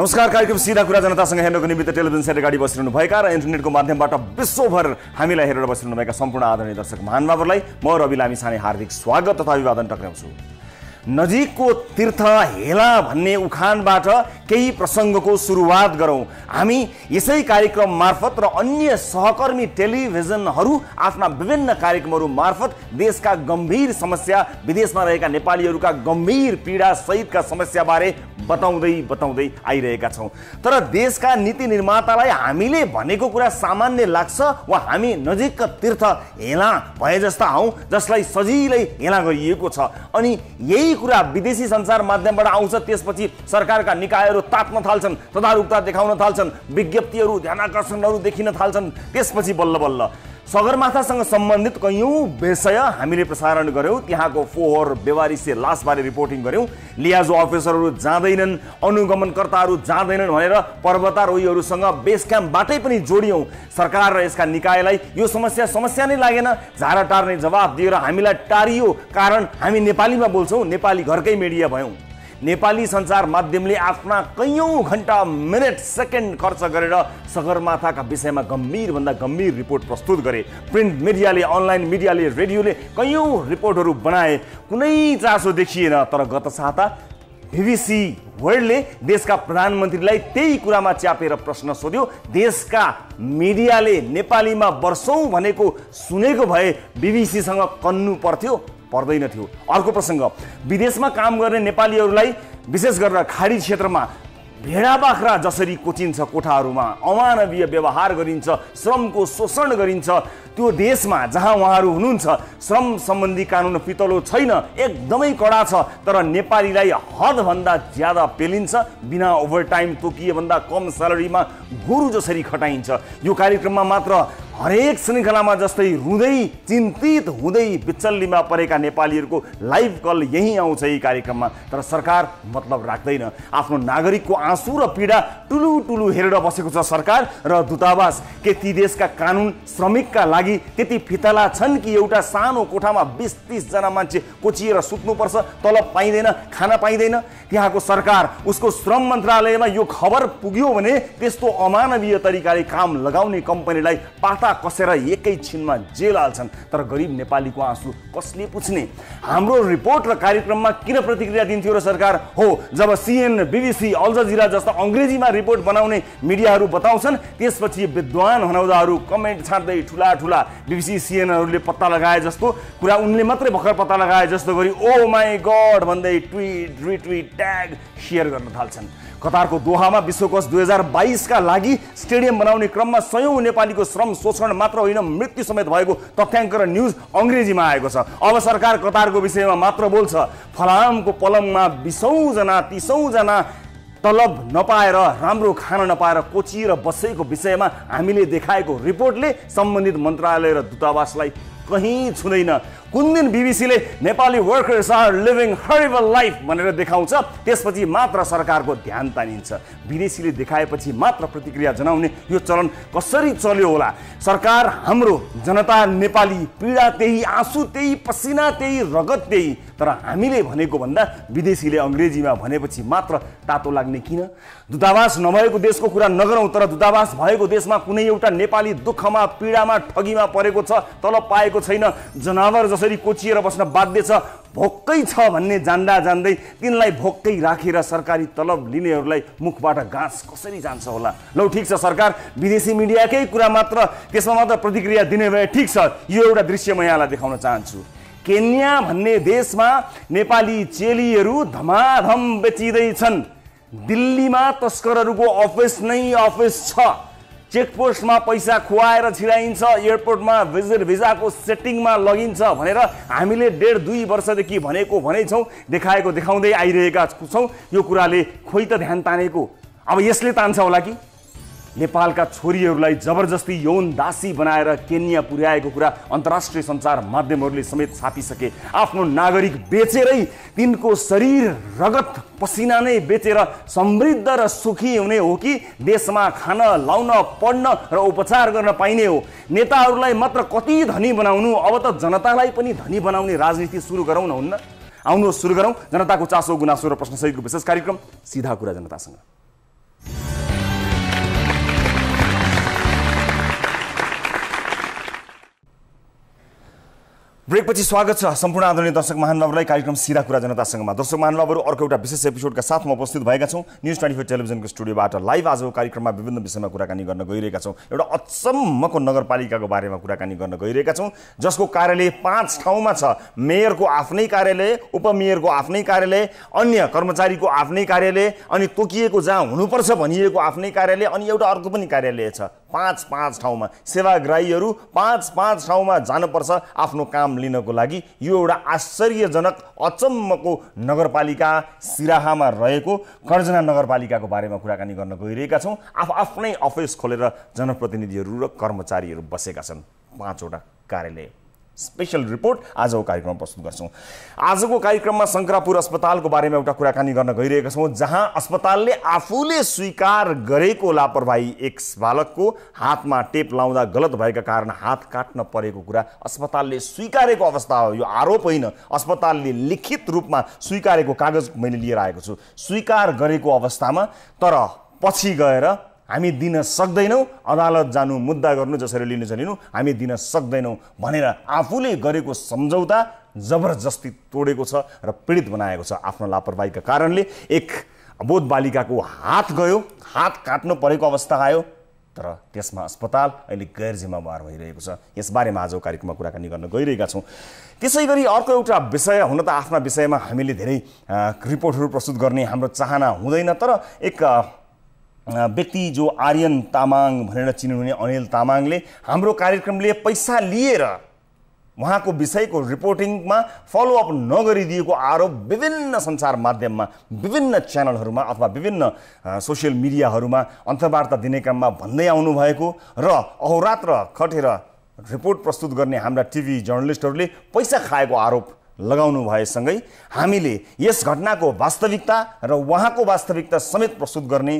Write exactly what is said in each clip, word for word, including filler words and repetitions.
नमस्कार कार्यक्रम सीधा कुरा जनता सँग हेर्नको निमित्त टेलिभिजन सेट अगाडि बसिरहनु भएका र इन्टरनेटको माध्यमबाट विश्वभर हामीलाई हेरेर बसिरहनु भएका सम्पूर्ण आदरणीय दर्शक महानुभावहरुलाई म रवि लामिछाने हार्दिक स्वागत तथा अभिवादन टक्राउँछु। नजिकको तीर्थ हेला भन्ने उखानबाट केही प्रसंगको सुरुवात गरौं। हामी यसै कार्यक्रम मार्फत र अन्य सहकर्मी टेलिभिजनहरु आफ्ना विभिन्न कार्यक्रमहरु मार्फत देशका गम्भीर समस्या, विदेशमा रहेका नेपालीहरुका गम्भीर पीडा सहितका समस्या बारे बताउँदै बताउँदै आइरहेका छौं। तर देशका नीति निर्मातालाई हामीले भनेको कुरा सामान्य लाग्छ वा हामी नजिकका तीर्थ हेला भए जस्ता हौं जसलाई सजिलै हेला गरिएको छ। अनि यही कुरा विदेशी संचार माध्यमबाट आउँछ, त्यसपछि सरकारका निकायहरू तात्न थाल्छन्, तदारुकता देखाउन थाल्छन्, विज्ञप्तिहरू ध्यानाकर्षणहरू देखिन थाल्छन्, त्यसपछि बल्ल बल्ल सगरमाथासँग सम्बन्धित कयौं विषय हामीले प्रसारण गर्यौं। त्यहाँको फोहोर बेवारी से लास बारे रिपोर्टिङ गर्यौं। लियाजो अफिसरहरू जाँदैनन्, अनुगमनकर्ताहरू जाँदैनन् भनेर पर्वतारोहीहरूसँग बेस क्याम्पबाटै पनि जोडियौं। सरकार र यसका निकायलाई यो समस्या समस्या नै लागेन, झारा टार्ने जवाफ दिएर हामीलाई टारियो। कारण हामी नेपालीमा बोल्छौं, नेपाली घरकै मिडिया भयौं। नेपाली संचार माध्यमले आफ्ना कयौं घण्टा मिनेट सेकेन्ड खर्च गरेर सगरमाथाका विषयमा गम्भीर भन्दा गम्भीर रिपोर्ट प्रस्तुत गरे। प्रिन्ट मिडियाले, अनलाइन मिडियाले, रेडियोले कयौं रिपोर्टहरू बनाए, कुनै चासो देखिएन। तर गत साता बीबीसी वर्ल्डले देशका प्रधानमन्त्रीलाई त्यही कुरामा च्यापेर प्रश्न सोध्यो। देशका मिडियाले नेपालीमा वर्षौं भनेको सुनेको भए बीबीसी सँग कन्नु पर्थ्यो, पर्दैन थियो। अर्को प्रसंग, विदेशमा काम गर्ने नेपालीहरूलाई विशेष गरेर खाडी क्षेत्रमा भेडा बाख्रा जसरी कोचिन्छ, कोठाहरूमा अमानवीय व्यवहार गरिन्छ, श्रमको शोषण गरिन्छ, त्यो देशमा जहाँ उहाँहरू हुनुहुन्छ श्रम सम्बन्धी कानून पितलो छैन, एकदमै कडा छ, तर नेपालीलाई हद भन्दा ज्यादा पेलिन्छ, बिना ओभरटाइम तोकिए भन्दा कम स्यालेरीमा गुरु जसरी खटाइन्छ। यो कार्यक्रममा मात्र हरेक श्रृंखलामा जस्तै रुँदै चिन्तित हुँदै बिचल्लीमा परेका नेपालीहरुको लाइभ कल यही आउँछ यही कार्यक्रममा। तर सरकार मतलब राख्दैन, आफ्नो नागरिकको आँसु र पीडा टुलु टुलु हेरेर बसेको छ सरकार र दूतावास। के ती देशका कानून श्रमिकका लागि त्यति फितला छन् कि एउटा सानो कोठामा बीस तीस जना मान्छे कोचिएर सुत्नुपर्छ, तलब पाइदैन, खाना पाइदैन? त्यहाँको सरकार उसको श्रम मन्त्रालयमा यो खबर पुग्यो भने त्यस्तो अमानवीय तरिकाले काम लगाउने कम्पनीलाई पाता कसेर एकैछिनमा जेल हाल्छन्। तर गरीब नेपालीको आँसु कसले पुछ्ने? हाम्रो रिपोर्ट र कार्यक्रममा किन प्रतिक्रिया दिन्थ्यो र सरकार? हो, जब सीएन, बीबीसी, अल जजिरा जस्ता अंग्रेजीमा रिपोर्ट बनाउने मिडियाहरू बताउँछन्, त्यसपछि विद्वान हनौदाहरू कमेन्ट छाड्दै ठुला ठुला बीबीसी सीएनहरूले पत्ता लगाए जस्तो कुरा उनले मात्रै भर्खर पत्ता लगाए जस्तो गरी ओ माई गड भन्दै ट्विट रिट्विट ट्याग शेयर गर्न थाल्छन्। कतारको दोहामा विश्वकोष दुई हजार बाइस का लागि स्टेडियम बनाउने क्रममा सयौं नेपालीको श्रम शोषण मात्र होइन मृत्यु समेत भएको तथ्याङ्क र न्यूज अंग्रेजीमा आएको छ। अब सरकार कतारको विषयमा मात्र बोल्छ। फलामको पलङमा बीसौं जना तीसौं जना तलब नपाएर, राम्रो खाना नपाएर कोचिएर बसेको विषयमा हामीले देखाएको रिपोर्टले सम्बन्धित मन्त्रालय र दूतावासलाई कहीं छुदैन। कुन दिन बीबीसीले Nepali workers are living horrible life भनेर देखाउँछ, त्यसपछि मात्र सरकारको ध्यान तानिन्छ। विदेशीले देखाएपछि मात्र प्रतिक्रिया जनाउने यो चलन कसरी चल्यो होला? सरकार हाम्रो, जनता नेपाली, पीडा त्यही, आँसु त्यही, पसिना त्यही, रगत त्यही, तर हामीले भनेको भन्दा विदेशीले अंग्रेजीमा भनेपछि मात्र तातो लाग्ने किन? दूतावास नभएको देशको कुरा नगरौं, तर दूतावास भएको देशमा कुनै एउटा नेपाली दुःखमा, पीडामा, ठगीमा परेको छ, तलब पाएको छैन, जनावर यसरी कोचिएर बस्न बाध्य छ, भोक्कै छ भन्ने जान्दा जान्दै तिनलाई भोक्कै राखेर सरकारी तलब लिनेहरूलाई मुखबाट गाँस कसरी जान्छ होला? लौ ठीक छ, सरकार विदेशी मिडियाकै कुरा मात्र त्यसमा मात्र प्रतिक्रिया दिने भए ठीक छ। यो एउटा दृश्य म यहाँलाई देखाउन चाहन्छु। केन्या भन्ने देशमा नेपाली चेलीहरू धमाधम बेचिँदै छन्। दिल्लीमा तस्करहरूको अफिस नै अफिस छ। चेकपोस्टमा पैसा खुवाएर छिराइन्छ, एयरपोर्टमा भिजिट भिजाको सेटिङमा लगिन्छ भनेर हामीले डेढ दुई वर्षदेखि भनेको भनै छौँ, देखाएको देखाउँदै आइरहेका छौँ। यो कुराले खोइ त ध्यान तानेको? अब यसले तान्छ होला कि नेपालका छोरीहरूलाई जबरजस्ती यौन दासी बनाएर केन्या पुर्याएको कुरा अन्तर्राष्ट्रिय सञ्चार माध्यमहरूले समेत छापिसके। आफ्नो नागरिक बेचेरै, तिनको शरीर रगत पसिना नै बेचेर समृद्ध र सुखी हुने हो कि देशमा खान, लाउन, पढ्न र उपचार गर्न पाइने हो? नेताहरूलाई मात्र कति धनी बनाउनु, अब त जनतालाई पनि धनी बनाउने राजनीति सुरु गरौँ न हुन्न? आउनु सुरु गरौँ जनताको चासो, गुनासो र प्रश्नसहितको विशेष कार्यक्रम सीधा कुरा जनतासँग। ब्रेक पछि स्वागत छ सम्पूर्ण आदरणीय दर्शक महानुभावलाई कार्यक्रम सिधा कुरा जनता संगमा। दर्शक महानुभावहरु अर्को एउटा विशेष एपिसोडका साथ म उपस्थित भएका छौं न्यूज चौबिस टेलिभिजनको स्टुडियोबाट। लाइभ आजको कार्यक्रममा विभिन्न विषयमा कुराकानी गर्न गइरहेका छौं। एउटा अचम्मको नगरपालिकाको बारेमा कुराकानी गर्न गइरहेका छौं जसको कार्यालय पाँच ठाउँमा छ। मेयरको आफ्नै कार्यालय, उपमेयरको आफ्नै कार्यालय, अन्य कर्मचारीको आफ्नै कार्यालय, अनि तोकिएको जहाँ हुनुपर्छ भनिएको आफ्नै कार्यालय, अनि एउटा अर्को पनि कार्यालय छ। पाँच पाँच ठाउँमा सेवाग्राहीहरु पाँच पाँच ठाउँमा जानुपर्छ आफ्नो काम लिनको लागि। यो एउटा आश्चर्यजनक अचम्मको नगरपालिका सिराहामा रहेको कर्जना नगरपालिकाको बारेमा कुराकानी गर्न गइरहेका छौं। आफ आफ्नै अफिस खोलेर जनप्रतिनिधिहरु र कर्मचारीहरु बसेका छन्। पाँचवटा कार्यालय स्पेशल रिपोर्ट आजको कार्यक्रममा प्रस्तुत गर्छौं। आजको कार्यक्रममा शंकरापुर अस्पतालको बारेमा एउटा कुराकानी गर्न गइरहेका छौं जहाँ अस्पतालले आफूले स्वीकार गरेको लापरवाही एक बालकको हातमा टेप लाउँदा गलत भएका कारण हात काट्न परेको कुरा अस्पतालले स्वीकारेको अवस्था हो। यो आरोप होइन, अस्पतालले लिखित रूपमा स्वीकारेको कागज मैले लिएर आएको छु। स्वीकार गरेको अवस्थामा तर पछि गएर हामी दिन सक्दैनौं, अदालत जानु, मुद्दा गर्नु, जसरी लिनु छ लिनु, हामी दिन सक्दैनौं भनेर आफूले गरेको सम्झौता जबरजस्ती तोडेको छ र पीडित बनाएको छ। आफ्नो लापरवाहीका कारणले एक अबोध बालिकाको हात गयो, हात काट्नु परेको अवस्था आयो, तर त्यसमा अस्पताल अहिले गैर जिम्मेवार भइरहेको छ। यस बारेमा आजको कार्यक्रममा कुराकानी गर्न गइरहेका छौं। त्यसैगरी अर्को एउटा विषय, हुन त आफ्ना विषयमा हामीले धेरै रिपोर्टहरू प्रस्तुत गर्ने हाम्रो चाहना हुँदैन, तर एक व्यक्ति जो आर्यन तामाङ भनेर चिनिनुहुने अनिल तामाङले हाम्रो कार्यक्रमले पैसा लिएर उहाँको विषयको रिपोर्टिङमा फलोअप नगरिदिएको आरोप विभिन्न सञ्चार माध्यममा, विभिन्न च्यानलहरूमा अथवा विभिन्न सोसियल मिडियाहरूमा अन्तर्वार्ता दिने क्रममा भन्दै आउनु भएको र अहोरात्र खटेर रिपोर्ट प्रस्तुत गर्ने हाम्रा टिभी जर्नलिस्टहरूले पैसा खाएको आरोप लगाउनु भएसँगै हामीले यस घटनाको वास्तविकता र उहाँको वास्तविकता समेत प्रस्तुत गर्ने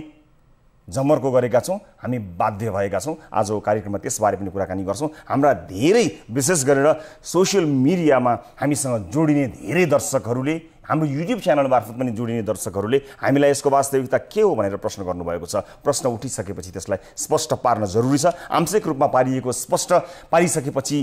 जमर्को गरेका छौं। हामी बाध्य भएका छौं। आजको कार्यक्रममा त्यसबारे पनि कुराकानी गर्छौं। हाम्रा धेरै विशेष गरेर सोसियल मिडियामा हामीसँग जोडिने धेरै दर्शकहरूले, हाम्रो युट्युब च्यानल मार्फत पनि जोडिने दर्शकहरूले हामीलाई यसको वास्तविकता के हो भनेर प्रश्न गर्नुभएको छ। प्रश्न उठिसकेपछि त्यसलाई स्पष्ट पार्न जरुरी छ। आंशिक रूपमा पारिएको स्पष्ट पारिसकेपछि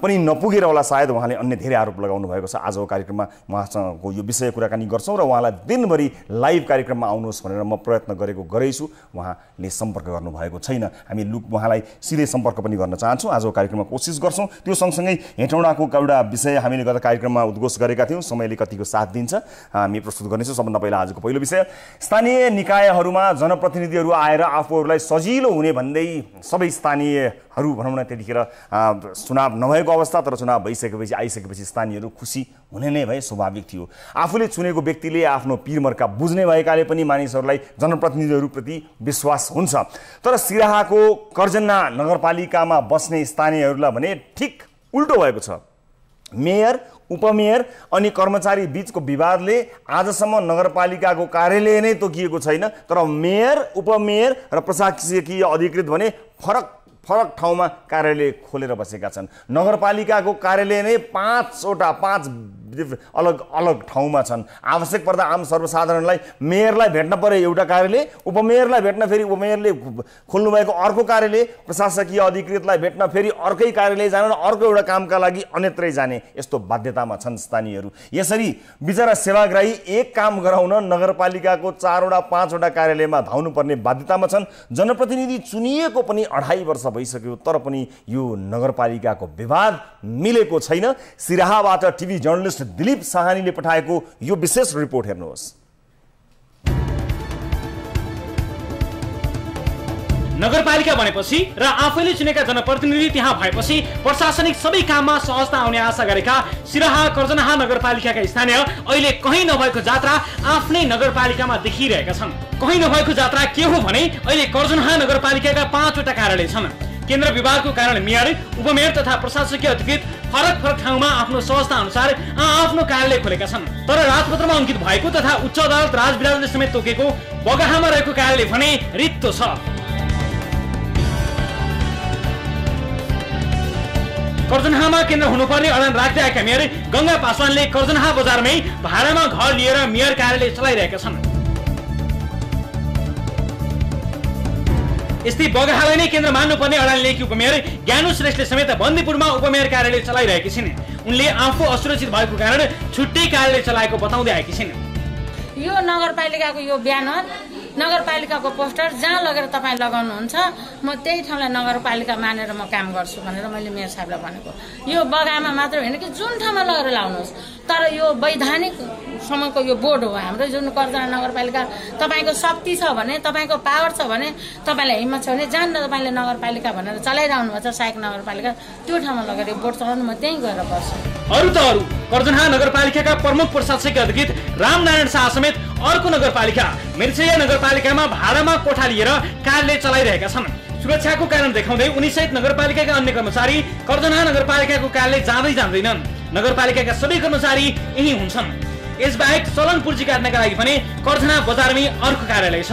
पनि नपुगेर होला सायद उहाँले अन्य धेरै आरोप लगाउनु भएको छ। आजको कार्यक्रममा उहाँसँगको यो विषय कुराकानी गर्छौं र उहाँलाई दिनभरि लाइभ कार्यक्रममा आउनुहोस् भनेर म प्रयत्न गरेको गरेछु। उहाँले सम्पर्क गर्नु भएको छैन। हामी लुक उहाँलाई सिधै सम्पर्क पनि गर्न चाहन्छौँ। आजको कार्यक्रममा कोसिस गर्छौं। त्यो सँगसँगै हेटौडाको एउटा विषय हामीले गत कार्यक्रममा उद्घोष गरेका थियौँ। समयले कतिको साथ दिन्छ हामी प्रस्तुत गर्नेछौं। सबभन्दा पहिला आजको पहिलो विषय, स्थानीय निकायहरुमा जनप्रतिनिधिहरु आएर आफूहरुलाई सजिलो हुने भन्दै सबै स्थानीयहरु भनौं न त्यतिखेर चुनाव नभएको अवस्था, तर चुनाव भइसकेपछि आइसकेपछि स्थानीयहरु खुसी हुने नै भए स्वाभाविक थियो। आफूले चुनेको व्यक्तिले आफ्नो पीरमर्का बुझ्ने भएकाले पनि मानिसहरुलाई जनप्रतिनिधिहरुप्रति विश्वास हुन्छ, तर सिराहाको कर्जन्ना नगरपालिकामा बस्ने स्थानीयहरुलाई भने ठिक उल्टो भएको छ। मेयर, उपमेयर अनि कर्मचारी बीचको विवादले आजसम्म नगरपालिकाको कार्यालय नै तोकिएको छैन, तर मेयर, उपमेयर र प्रशासकीय अधिकृत भने फरक फरक ठाउँमा कार्यालय खोलेर बसेका छन्। नगरपालिकाको कार्यालय नै पाँचवटा पाँच अलग अलग ठाउँमा छन्। आवश्यक पर्दा आम सर्वसाधारणलाई मेयरलाई भेट्न परे एउटा कार्यालय, उपमेयरलाई भेट्न फेरि उपमेयरले खोल्नु भएको अर्को कार्यालय, प्रशासकीय अधिकृतलाई भेट्न फेरि अर्कै कार्यालय जान र अर्को एउटा कामका लागि अन्यत्रै जाने यस्तो बाध्यतामा छन् स्थानीयहरू। यसरी बिचरा सेवाग्राही एक काम गराउन नगरपालिकाको चारवटा पाँचवटा कार्यालयमा धाउनुपर्ने बाध्यतामा छन्। जनप्रतिनिधि चुनिएको पनि अढाई वर्ष भइसक्यो, तर पनि यो नगरपालिकाको विवाद मिलेको छैन। सिराहाबाट टिभी जर्नलिस्ट दिलीप साहनीले पठाएको यो विशेष रिपोर्ट हेर्नुहोस्। नगरपालिका भनेपछि र आफैले चुनेका जनप्रतिनिधि त्यहाँ भएपछि प्रशासनिक सबै काममा सहजता आउने आशा गरेका सिराहा कर्जनहा नगरपालिकाका स्थानीय अहिले कहीँ नभएको जात्रा आफ्नै नगरपालिकामा देखिरहेका छन्। कहीँ नभएको जात्रा के हो भने अहिले कर्जनहा नगरपालिकाका पाँचवटा कार्यालय छन्। केन्द्र विभागको कारण मेयर, उपमेयर तथा प्रशासकीय अधिकृत फरक फरक ठाउँमा आफ्नो सहजता अनुसार आफ्नो कार्यालय खोलेका छन्, तर राजपत्रमा अङ्कित भएको तथा उच्च अदालत राजविराजले समेत तोकेको बगाहामा रहेको कार्यालय भने रित्तो छ। कर्जनहामा केन्द्र हुनुपर्ने अडान राख्दै आएका मेयर गंगा पासवानले कर्जनहा बजारमै भाडामा घर लिएर मेयर कार्यालय चलाइरहेका छन्। यस्तै बगहालनी केन्द्र मान्नुपर्ने अडालले उपमेयर ज्ञानु श्रेष्ठले समेत बन्दीपुरमा उपमेयर कार्यालय चलाइरहेकी छिन्। उनले आफू असुरक्षित भएको कारण छुट्टै कार्यालय चलाएको बताउँदै आएकी छिन्। यो नगरपालिकाको यो ब्यानर नगरपालिकाको पोस्टर जहाँ लगेर तपाई लगाउनुहुन्छ म त्यही ठाउँलाई नगरपालिका मानेर म काम गर्छु भनेर मैले मेयर साहबलाई भनेको। यो बगामा मात्र हैन कि जुन ठाउँमा लगेर लाउनुस् तर यो वैधानिक समयको यो बोर्ड हो हाम्रो जुन कर्जन्हा नगरपालिका। तपाईको शक्ति छ भने तपाईको पावर छ भने तपाईलाई हिम्मत छ भने जान्न तपाईले नगरपालिका भनेर चलाइराउनु हुन्छ सहायक नगरपालिका त्यो ठाउँमा लगेर बोर्ड चलाउनु म त्यही गएर बस्छु। अरु त अरु कर्जन्हा नगरपालिकाका प्रमुख प्रशासकीय अधिकृत रामनारायण शाह समेत अर्को नगरपालिका मिर्चया नगरपालिकामा भाडामा कोठा लिएर कार्यालय चलाइरहेका छन्। सुरक्षाको कारण देखाउँदै उनी सहित नगरपालिकाका अन्य कर्मचारी कर्जन्हा नगरपालिकाको कार्यालय जाँदै जाँदैनन्। नगरपालिकाका सबै कर्मचारी यही हुन्छन्। यसबाहेक चलन पूर्जी काट्नका लागि पनि कर्जन्हा बजारमै अर्को कार्यालय छ।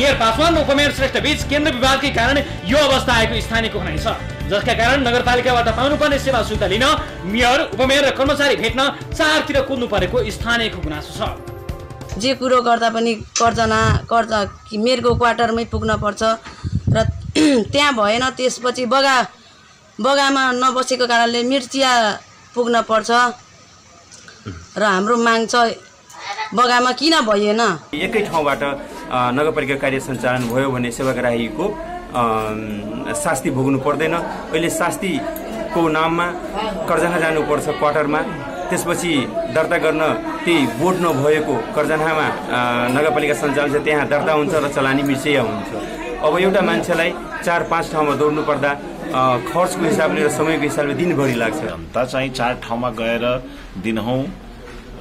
मेयर पासवान उपमेयर श्रेष्ठ बीच केन्द्र विवादकै कारण यो अवस्था आएको स्थानीयको भनाइ छ, जसका कारण नगरपालिकाबाट पाउनुपर्ने सेवा सुविधा लिन मेयर उपमेयर र कर्मचारी भेट्न चारतिर कुद्नु परेको स्थानीयको गुनासो छ। जे कुरो गर्दा पनि कर्जना कर्जा मेयरको क्वार्टरमै पुग्न पर्छ र त्यहाँ भएन त्यसपछि बगा बगामा नबसेको कारणले मिर्चिया पुग्न पर्छ र हाम्रो माग छ बगामा किन भएन। एकै ठाउँबाट नगरपालिका कार्य सञ्चालन भयो भने सेवाग्राहीको शास्ति भोग्नु पर्दैन। अहिले शास्तिको नाममा कर्जन्हा जानुपर्छ क्वार्टरमा, त्यसपछि दर्ता गर्न त्यही बोर्ड नभएको कर्जन्हामा नगरपालिका सञ्चालन छ त्यहाँ दर्ता हुन्छ र चलानी मिर्चिया हुन्छ। अब एउटा मान्छेलाई चार पाँच ठाउँमा दौड्नु पर्दा खर्चको हिसाबले र समयको हिसाबले दिनभरि लाग्छ। जनता चाहिँ चार ठाउँमा गएर दिनहौँ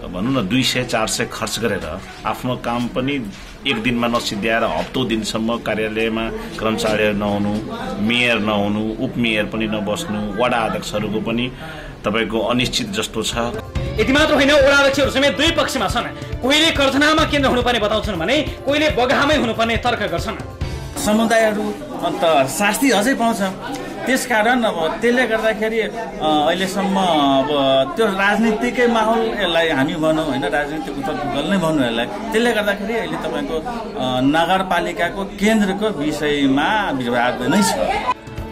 भनौँ न दुई सय चार सय खर्च गरेर आफ्नो काम पनि एक दिनमा नसिद्ध्याएर हप्तौ दिनसम्म कार्यालयमा कर्मचारी नहुनु, मेयर नहुनु, उपमेयर पनि नबस्नु, वडा अध्यक्षहरूको पनि तपाईको अनिश्चित जस्तो छ। यति मात्र होइन, वडा अध्यक्षहरू समेत दुई पक्षमा छन्। कोहीले कर्जन्हामा केन्द्र हुनुपर्ने बताउँछन् भने कोहीले बगाहामै हुनुपर्ने तर्क गर्छन्। समुदायहरू अन्त शास्ति अझै पाउँछ त्यसकारण अब त्यसले गर्दाखेरि अहिलेसम्म अब त्यो राजनीतिकै माहौललाई हामी भनौँ होइन राजनीतिक उथलपुथल नै भनौँ यसलाई। त्यसले गर्दाखेरि अहिले तपाईँको नगरपालिकाको केन्द्रको विषयमा विवाद नै छ।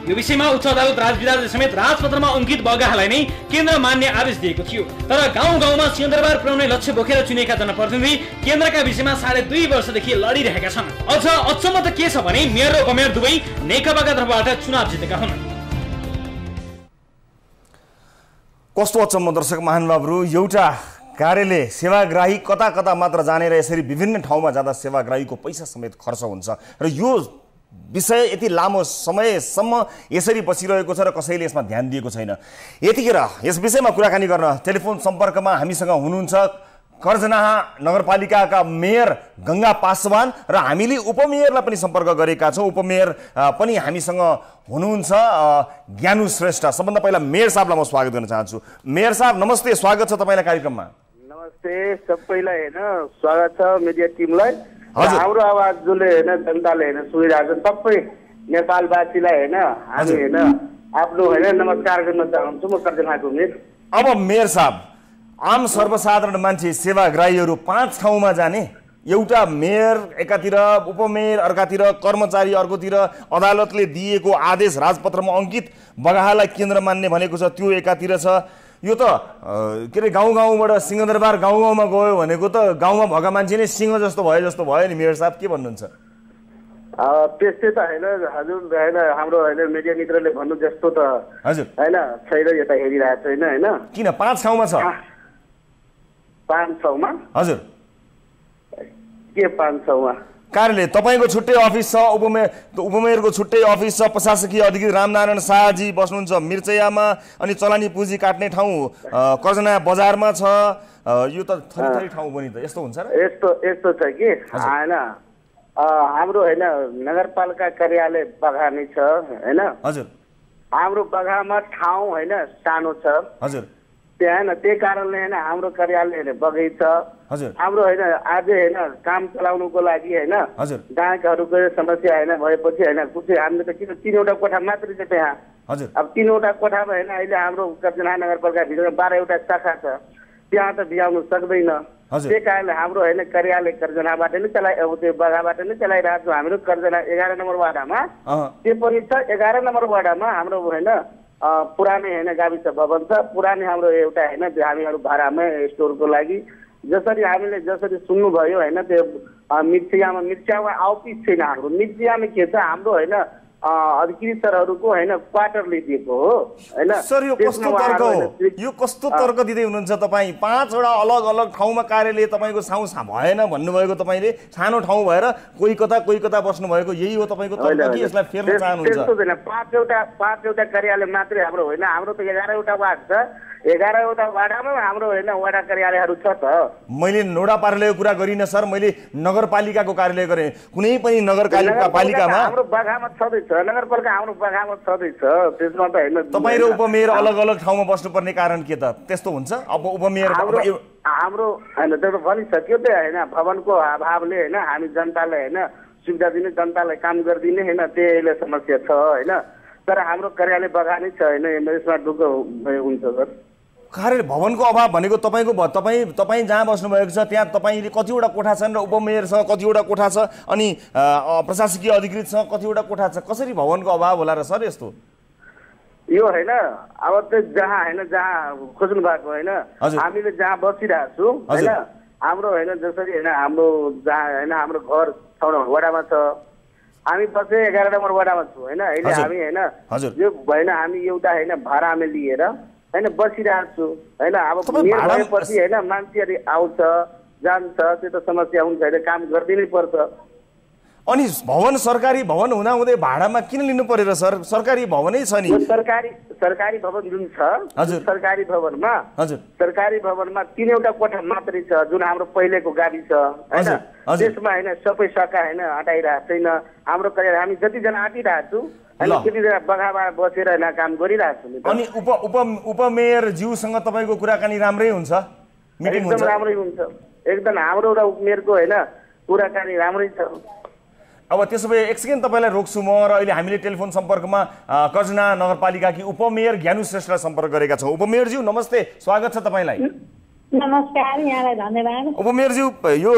यो विषयमा उच्च अदालत राजविधाले समेत राजपत्रमा अङ्कित बगाहालाई नै केन्द्र मान्ने आदेश दिएको थियो। तर गाउँ गाउँमा सिंहदरबार पुर्याउने लक्ष्य बोकेर चुनेका जनप्रतिनिधि केन्द्रका विषयमा साढे दुई वर्षदेखि लडिरहेका छन्। अझ अचम्म त के छ भने मेयर र उपमेयर दुवै नेकपाका तर्फबाट चुनाव जितेका हुन्। कस्तो अचम्म दर्शक महानुभावहरू, एउटा कार्यालय सेवाग्राही कता कता मात्र जाने र यसरी विभिन्न ठाउँमा जाँदा सेवाग्राहीको पैसा समेत खर्च हुन्छ र यो विषय यति लामो समयसम्म यसरी बसिरहेको छ र कसैले यसमा ध्यान दिएको छैन। यतिखेर यस विषयमा कुराकानी गर्न टेलिफोन सम्पर्कमा हामीसँग हुनुहुन्छ कर्जन्हा नगरपालिकाका मेयर गंगा पासवान र हामीले उपमेयरलाई पनि सम्पर्क गरेका छौँ। उपमेयर पनि हामीसँग हुनुहुन्छ ज्ञानु श्रेष्ठ। सबभन्दा पहिला मेयर साहबलाई म स्वागत गर्न चाहन्छु। मेयर साहब नमस्ते, स्वागत छ तपाईँलाई कार्यक्रममा। नमस्ते, सबैलाई हैन स्वागत छ मिडिया टिमलाई। हाम्रो आवाज जसले हैन जनताले हैन सुनिरहेको छ सबै नेपालवासीलाई हैन हामी हैन आफ्नो हैन नमस्कार गर्न चाहन्छु म कर्जन्हाको मेयर। अब मेयर साहब, आम सर्वसाधारण मान्छे सेवाग्राहीहरू पाँच ठाउँमा जाने, एउटा मेयर एकातिर, उपमेयर अर्कातिर, कर्मचारी अर्कोतिर, अदालतले दिएको आदेश राजपत्रमा अङ्कित बगाहालाई केन्द्र मान्ने भनेको छ त्यो एकातिर छ। यो त के अरे गाउँ गाउँबाट सिंहदरबार गाउँ गाउँमा गयो भनेको त गाउँमा भएका मान्छे नै सिंह जस्तो भयो जस्तो भयो नि। मेयर साहब के भन्नुहुन्छ? त्यस्तै त होइन हजुर, होइन हाम्रो होइन मिडिया मित्रले भन्नु जस्तो त हजुर होइन छैन, यो त हेरिरहेको छैन होइन। किन पाँच ठाउँमा छ? पाँच ठाउँमा हजुर के पाँच ठाउँमा कार्यालय तपाईँको छुट्टै अफिस छ, उपमेयर उपमेयरको छुट्टै अफिस छ, प्रशासकीय अधिकृत रामनारायण शाहजी बस्नुहुन्छ मिर्चयामा, अनि चलानी पुँजी काट्ने ठाउँ कर्जन्हा बजारमा छ। यो त थरी थरी ठाउँ पनि त यस्तो हुन्छ र यस्तो यस्तो छ कि हैन हाम्रो हैन नगरपालिका कार्यालय बगानी छ हैन हजुर। हाम्रो बगामा ठाउँ हैन सानो छ हजुर त्यहाँ त्यही कारणले हैन हाम्रो कार्यालय बगैँचा हाम्रो हैन आज हैन काम चलाउनुको लागि हैन गायकहरूको समस्या हैन भएपछि हैन कुनै हामीले त किन तीनवटा कोठा मात्र छ त्यहाँ हजुर। अब तीनवटा कोठामा हैन अहिले हाम्रो कर्जन्हा नगरपालिका भित्र बाह्रवटा शाखा छ, त्यहाँ त बिहाउनु सक्दैन ते कारण हाम्रो हैन कार्यालय कर्जनाबाट नै चलाइ त्यो बगाबाट नै चलाइराछ हाम्रो कर्जना एघार नम्बर वार्डमा त्यो पनि छ एघार नम्बर वार्डमा हाम्रो हैन पुरानो हैन गाविस भवन छ पुरानो हाम्रो एउटा हैन हामीहरु भाडामा स्टोरको लागि जसरी हामीले जसरी सुन्नु भयो हैन त्यो मिर्चियामा मिर्चियामा आउपिस छैन हाम्रो मिर्चियामा के छ हाम्रो हैन अधिकृत सरहरुको हैन क्वार्टरली दिएको हो हैन सर यो कस्तो तर्क हो यो कस्तो तर्क दिदै हुनुहुन्छ तपाई पाँच वटा अलग अलग ठाउँमा कार्यालय तपाईको साउसा भएन भन्नु भएको तपाईले सानो ठाउँ भएर कोही कता कोही कता बस्नु भएको यही हो तपाईको तर्क कि यसलाई फेर्न चाहनुहुन्छ त्यस्तो छैन पाँच वटा पाँच वटा कार्यालय मात्रै हाम्रो होइन हाम्रो त एघार वटा वार्ड छ एघार वटा वार्डमा हाम्रो हैन वडा कार्यालयहरु छ त मैले नोडा कार्यालयको कुरा गरिन सर मैले नगरपालिकाको कार्यालय गरे कुनै पनि नगरपालिका पालिकामा हाम्रो बगामा छ नगरपालिका हाम्रो बगामा छदै छ त्यसमा त हैन तपाई र उपमेयर अलग-अलग ठाउँमा बस्नु पर्ने कारण के त त्यस्तो हुन्छ अब उपमेयर हाम्रो हैन त्यो भनि सक्यो त हैन भवनको अभावले हैन हामी जनताले हैन सुविधा दिने जनतालाई काम गर्दिने हैन त्यसले समस्या छ हैन तर हाम्रो कार्यालय बगानै छ हैन यसमा दुःख हुन्छ सर कार्यालय भवनको अभाव भनेको तपाईको तपाई तपाई जहाँ बस्नु भएको छ त्यहाँ तपाईले कति वटा कोठा छन् र उपमेयरसँग कति वटा कोठा छ अनि प्रशासकीय अधिकृतसँग कति वटा कोठा छ कसरी भवनको अभाव होला र सर यस्तो यो हैन अब त जहाँ हैन जहाँ खोज्नु भएको हैन हामीले जहाँ बसिरहेको छु हैन हाम्रो हैन जसरी हैन हाम्रो जहाँ हैन हाम्रो घर छौँ वडामा छ हामी बसे एघार नम्बर वडामा छु हैन अहिले हामी हैन यो भएन हामी एउटा हैन भाडामा लिएर हैन बसिराछु हैन अब मेरपछि हैन मान्छेहरु आउँछ जान्छ त्यो त समस्या हुन्छ हैन काम गर्दिनै पर्छ अनि भवन सरकारी भवन हुँदा हुँदै भाडामा किन लिनु पर्यो सर सरकारी भवनै छ नि सरकारी सरकारी भवन जुन छ सरकारी भवनमा हजुर सरकारी भवनमा तीनवटा कोठा मात्रै छ जुन हाम्रो पहिलेको गाडी छ हैन त्यसमा हैन सबै सका हैन हटाइराछ छैन हाम्रो कार्य हामी जति जना आटिराछु अनि उप उप उपमेयर ज्यूसँग तपाईको कुराकानी राम्रै हुन्छ मिटिङ हुन्छ एकदम राम्रै हुन्छ एकदम हाम्रो र उपमेयरको हैन कुराकानी राम्रै छ अब त्यसैले एक सेकेन्ड तपाईलाई रोक्छु म र अहिले हामीले टेलिफोन सम्पर्कमा कर्जना नगरपालिकाकी उपमेयर ज्ञानु श्रेष्ठलाई सम्पर्क गरेका छौं उपमेयर ज्यू नमस्ते स्वागत छ तपाईलाई नमस्कार यहाँलाई धन्यवाद उपमेयर ज्यू यो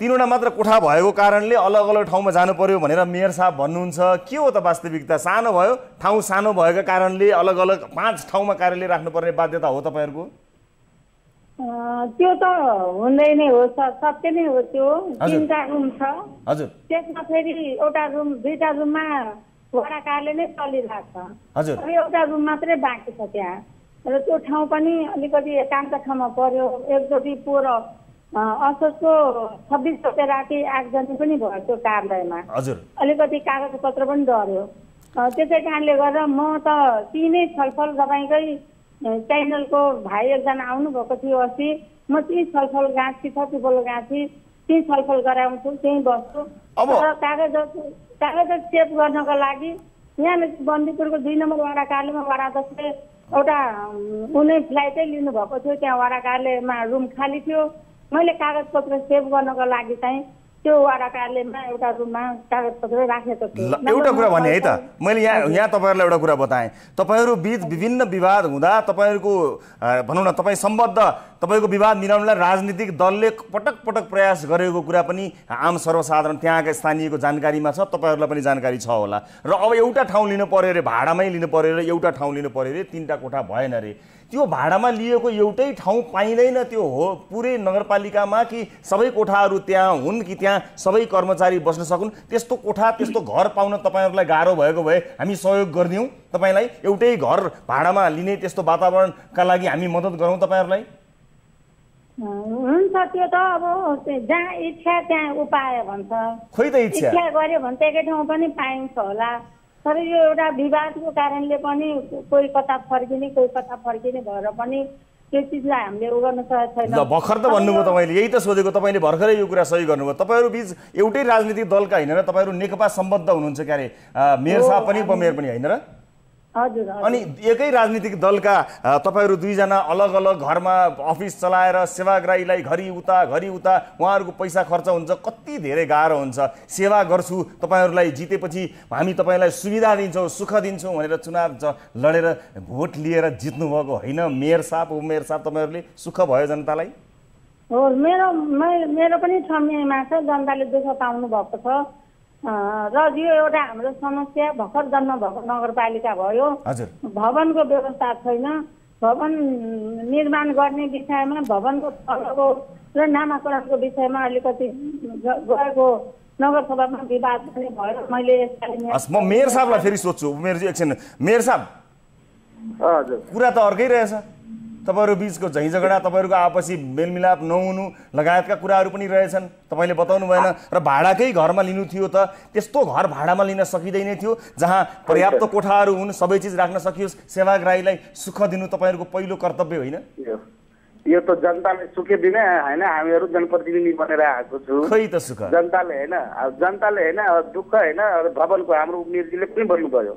तीनवटा मात्र कोठा भएको कारणले अलग अलग ठाउँमा जानु पर्यो भनेर मेयर साहब भन्नुहुन्छ के हो त वास्तविकता सानो भयो ठाउँ सानो भएको कारणले अलग अलग पाँच ठाउँमा कार्यालय राख्नु पर्ने बाध्यता हो तपाईहरुको त्यो त हुँदै नै हो सत्य नै हो त्यो तीनटा रुम छ हजुर त्यसमा फेरि एउटा रुम दुईटा रुममा वडा कार्यालय नै चलिरहेको छ हजुर अनि एउटा रुम मात्रै बाँकी छ त्यहाँ र त्यो ठाउँ पनि अलिकति एकान्त ठाउँमा पर्यो एकचोटी पोर असोजको छब्बीस गते राति आगजनी पनि भयो त्यो कार्यालयमा हजुर अलिकति कागजपत्र पनि डर्यो त्यसै कारणले गर्दा म त तिनै छलफल तपाईकै च्यानलको भाइ एकजना आउनु भएको थियो अस्ति म ती छलफल गाँसी छतिबोल गाँसी ती छलफल गराउँछु त्यही बस्छु अब कागज कागज चेक गर्नको लागि यहाँ बन्दीपुरको दुई नम्बर वडा कार्यालयमा वडा अध्यक्षले एउटा उनी फ्लाइटै लिनु भएको थियो त्यहाँ वडा कार्यालयमा रुम खाली थियो मैले कागजपत्र सेभ गर्नको लागि चाहिँ त्यो वडा कार्यालयमा एउटा रुममा कागजपत्र राखेको थिएँ एउटा कुरा भने है त मैले यहाँ यहाँ तपाईहरुलाई एउटा कुरा बताएँ तपाईहरु बीच विभिन्न विवाद हुँदा तपाईहरुको भनौँ न तपाई सम्बद्ध तपाईको विवाद मिलाउनलाई राजनीतिक दलले पटक पटक प्रयास गरेको कुरा पनि आम सर्वसाधारण त्यहाँका स्थानीयको जानकारीमा छ तपाईहरुलाई पनि जानकारी छ होला र अब एउटा ठाउँ लिनु पर्यो रे भाडामै लिनु पर्यो रे एउटा ठाउँ लिनु पर्यो रे तीनटा कोठा भएन रे त्यो भाडामा लिएको एउटै ठाउँ पाइदैन त्यो हो पुरै नगरपालिकामा कि सबै कोठाहरु त्यहाँ हुन् कि त्यहाँ सबै कर्मचारी बस्न सकुन् त्यस्तो कोठा त्यस्तो घर पाउन तपाईहरुलाई गाह्रो भएको भए हामी सहयोग गर्दियौ तपाईलाई एउटै घर भाडामा लिने त्यस्तो वातावरणका लागि हामी मद्दत गरौँ तपाईहरुलाई हुन्छ त्यो त अब जहाँ इच्छा त्यहाँ उपाय भन्छ खोइ त इच्छा इच्छा गर्यो भने एकै ठाउँ पनि पाइन्छ होला तर यो एउटा विवादको कारणले पनि कोही कता फर्किने कोही कता फर्किने भएर पनि त्यो चीजलाई हामीले उ गर्न सकेको छैन ल भर्खर त भन्नुभयो तपाईले यही त सोधेको तपाईले भर्खरै यो कुरा सही गर्नुभयो तपाईहरु बीच एउटै राजनीतिक दलका हैन र तपाईहरु नेकपा सम्बद्ध हुनुहुन्छ क्यारे मेयर साहब पनि उपमेयर पनि हैन र हजुर अनि एकै राजनीतिक दलका तपाईहरु दुई जना अलग अलग घरमा अफिस चलाएर सेवाग्राहीलाई घरी उता घरी उता उहाँहरुको पैसा खर्च हुन्छ कति धेरै गाह्रो हुन्छ सेवा गर्छु तपाईहरुलाई जितेपछि हामी तपाईलाई सुविधा दिन्छौ सुख दिन्छौ भनेर चुनाव लडेर भोट लिएर जित्नु भएको हैन मेयर साहब उपमेयर साहब तपाईहरुले सुख भयो जनतालाई और मेरो मेरो पनि छम्यामा छ जनताले दुःख पाउनु भएको छ र यो एउटा हाम्रो समस्या भर्खर जन्म भएको नगरपालिका भयो भवनको व्यवस्था छैन भवन निर्माण गर्ने विषयमा भवनको तलको र नामाकरणको विषयमा अलिकति गएको नगरसभामा विवाद पनि भयो मैले म मेयर साहबलाई फेरि सोध्छु मेयरजी एकछिन मेयर साहब हजुर कुरा त अर्कै रहेछ तपाईहरु बीचको झै झगडा तपाईहरुको आपसी मेलमिलाप नहुनु लगायतका कुराहरु पनि रहेछन् तपाईले बताउनु भएन र भाडाकै घरमा लिनु थियो त त्यस्तो घर भाडामा लिन सकिदैन थियो जहाँ पर्याप्त कोठाहरु हुन् सबै चीज राख्न सकियोस् सेवाग्राहीलाई सुख दिनु तपाईहरुको पहिलो कर्तव्य होइन यो त जनताले सुख दिने हैन हामीहरु जनप्रतिनिधि बनेर आएको छु खै त सुख जनताले हैन जनताले हैन दुःख हैन भवनको हाम्रो उपनिर्देशकले पनि भन्नु भयो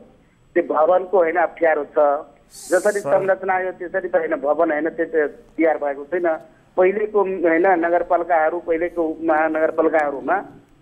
त्यो भवनको हैन अप्ठ्यारो छ जसरी संरचना यो त्यसरी त हैन भवन हैन त्यो तयार भएको छैन पहिलेको हैन नगरपालिकाहरु पहिलेको महानगरपालिकाहरुमा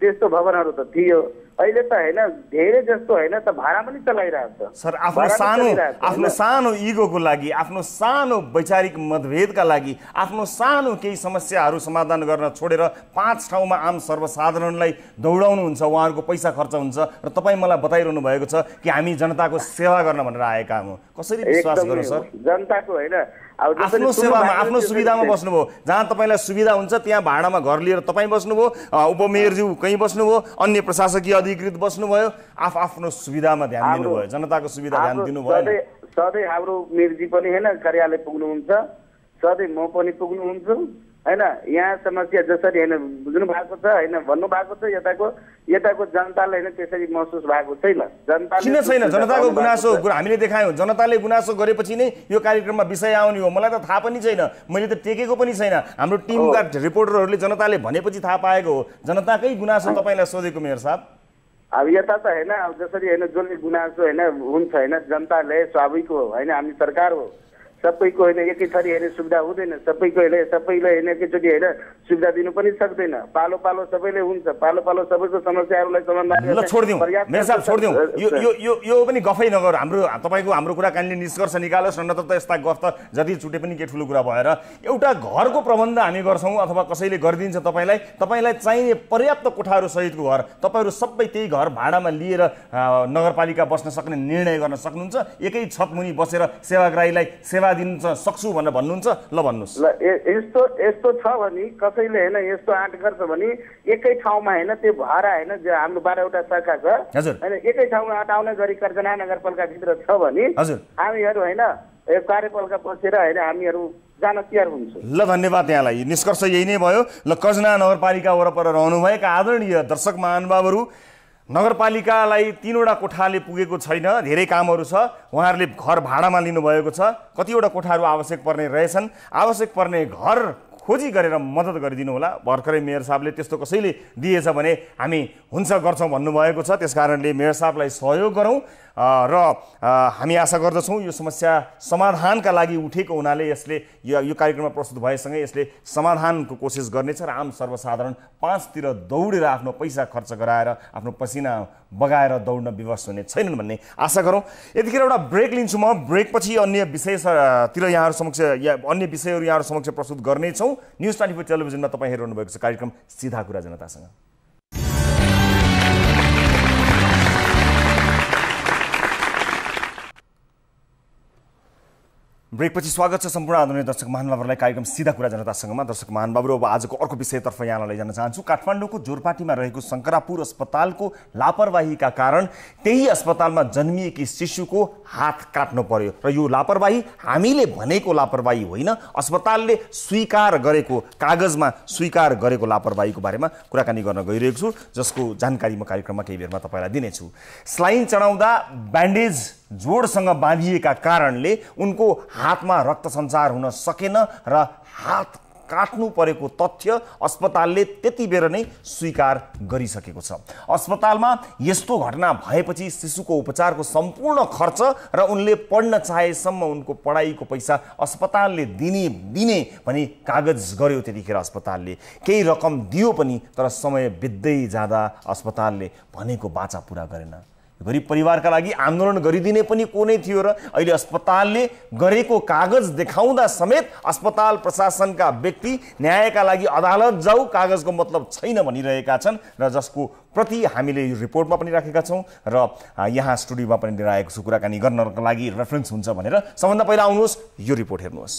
त्यस्तो भवनहरु त थियो अहिले त हैन धेरै जस्तो हैन त भाडा पनि चलाइराछ सर आफ्नो सानो आफ्नो सानो इगोको लागि आफ्नो सानो वैचारिक मतभेदका लागि आफ्नो सानो केही समस्याहरु समाधान गर्न छोडेर पाँच ठाउँमा आम सर्वसाधारणलाई दौडाउनु हुन्छ उहाँहरुको पैसा खर्च हुन्छ र तपाई मलाई बताइरहनु भएको छ कि हामी जनताको सेवा गर्न भनेर आएका हौ कसरी विश्वास गर्नु सर जनताको हैन आफ्नो सेवामा आफ्नो सुविधामा बस्नुभयो जहाँ तपाईलाई सुविधा हुन्छ त्यहाँ भाडामा घर लिएर तपाई बस्नुभयो उपमेयरज्यू कहीं बस्नुभयो अन्य प्रशासकीय अधिकृत बस्नुभयो आफ आफ्नो सुविधामा ध्यान दिनुभयो जनताको सुविधा ध्यान दिनुभयो सधैं हाम्रो मेयरजी पनि हैन कार्यालय पुग्नु हुन्छ सधैं म पनि पुग्नु हुन्छ हैन यहाँ समस्या जसरी हैन बुझ्नु भएको छ हैन भन्नु भएको छ यताको यताको जनताले हैन त्यसरी महसुस भएको छैन जनताले किन छैन जनताको गुनासो हामीले देखायौ जनताले गुनासो गरेपछि नै यो कार्यक्रममा विषय आउने हो मलाई त थाहा पनि छैन मैले त टेकेको पनि छैन हाम्रो टिमका रिपोर्टरहरुले जनताले भनेपछि थाहा पाएको हो जनताकै गुनासो तपाईलाई सोधेको मेयर साहब अब यता त हैन जसरी हैन जसले गुनासो हैन हुन्छ हैन जनताले स्वाभाविक हो हैन हामी सरकार हो सबैको हैन एकै थरी हैन सुविधा हुँदैन सबैको हैन सबैले हैन एकचोटी हैन सुविधा दिनु पनि सक्दैन पालो पालो सबैले हुन्छ पालो पालो सबैको समस्याहरुलाई समाधान गर्न छोड्दियौ मेयर साहब छोड्दियौ यो यो यो यो पनि गफै नगर हाम्रो तपाईको हाम्रो कुरा कानले निष्कर्ष निकालोस् नत्र त यस्ता गफ त जति छुटे पनि के ठुलो कुरा भएर एउटा घरको प्रबन्ध हामी गर्छौं अथवा कसैले गर्दिन्छ तपाईलाई तपाईलाई चाहिने पर्याप्त कोठाहरु सहितको घर तपाईहरु सबै त्यही घर भाडामा लिएर नगरपालिका बस्न सक्ने निर्णय गर्न सक्नुहुन्छ एकै छतमुनि बसेर सेवाग्राहीलाई सेवा दिन्छ सक्छु भनेर भन्नुहुन्छ ल भन्नुस् ल यस्तो यस्तो छ भने कसैले हैन यस्तो आट गर्छ भने एकै ठाउँमा हैन त्यो भाडा हैन हाम्रो बाह्र वटा शाखा छ हैन एकै ठाउँमा आटाउने गरी कर्जनहा नगरपालिका भित्र छ भने हामीहरु हैन यो कार्यपालिका बसेर हैन हामीहरु जान तयार हुन्छौं ल धन्यवाद यहाँलाई निष्कर्ष यही नै भयो ल कर्जनहा नगरपालिका वरपर रहनुभएका आदरणीय दर्शक महानुभावहरु नगरपालिकालाई तीनवटा कोठाले पुगेको छैन धेरै कामहरु छ उहाँहरुले घर भाडामा लिनु भएको छ कतिवटा कोठाहरु आवश्यक पर्ने रहेछन् आवश्यक पर्ने घर खोजी गरेर मद्दत गरिदिनु होला भर्खरै मेयर साहबले त्यस्तो कसैले दिएछ भने हामी हुन्छ गर्छौं भन्नु भएको छ त्यसकारणले मेयर साहबलाई सहयोग गरौं र हामी आशा गर्दछौं यो समस्या समाधानका लागि उठेको हुनाले यसले यो कार्यक्रममा प्रस्तुत भएसँगै यसले समाधानको कोसिस गर्नेछ र आम सर्वसाधारण पाँचतिर दौडेर आफ्नो पैसा खर्च गराएर आफ्नो पसिना बगाएर दौड्न विवश हुने छैनन् भन्ने आशा गरौं यतिखेर एउटा ब्रेक लिन्छु म ब्रेकपछि अन्य विषयतिर यहाँहरु समक्ष अन्य विषयहरु यहाँहरु समक्ष प्रस्तुत गर्नेछौं न्यूज ट्वेन्टी फोर टेलिभिजनमा तपाई हेरिरहनु भएको छ कार्यक्रम सीधा कुरा जनतासँग ब्रेकपछि स्वागत छ सम्पूर्ण आदरणीय दर्शक महानुभावहरुलाई कार्यक्रम सीधा कुरा जनतासँगमा दर्शक महानुभावहरु अब आजको अर्को विषयतर्फ यहाँलाई लैजान चाहन्छु काठमाडौँको जोरपाटीमा रहेको शंकरापुर अस्पतालको लापरवाहीका कारण त्यही अस्पतालमा जन्मिएकी शिशुको हात काट्नु पर्यो र यो लापरवाही हामीले भनेको लापरवाही होइन अस्पतालले स्वीकार गरेको कागजमा स्वीकार गरेको लापरवाहीको बारेमा कुराकानी गर्न गइरहेको छु जसको जानकारी म कार्यक्रममा केही बेरमा तपाईलाई दिनेछु स्लाइन चढाउँदा ब्यान्डेज जोडसँग बाँधिएका कारणले उनको हातमा रक्त सञ्चार हुन सकेन र हात काट्नु परेको तथ्य अस्पतालले त्यतिबेर नै स्वीकार गरिसकेको छ अस्पतालमा यस्तो घटना भएपछि शिशुको उपचारको सम्पूर्ण खर्च र उनले पढ्न चाहेसम्म उनको पढाइको पैसा अस्पतालले दिने दिने भनी कागज गर्यो त्यतिखेर अस्पतालले केही रकम दियो पनि तर समय बित्दै जाँदा अस्पतालले भनेको वाचा पूरा गरेन गरिब परिवारका लागि आन्दोलन गरिदिने पनि कुनै थियो र अहिले अस्पतालले गरेको कागज देखाउँदा समेत अस्पताल प्रशासनका व्यक्ति न्यायका लागि अदालत जाऊ कागजको मतलब छैन भनिरहेका छन् र जसको प्रति हामीले यो रिपोर्टमा पनि राखेका छौं र यहाँ स्टुडियोमा पनि लिएर आएको छु कुराकानी गर्नका लागि रेफरेन्स हुन्छ भनेर। सबभन्दा पहिला आउनुहोस् यो रिपोर्ट हेर्नुहोस्।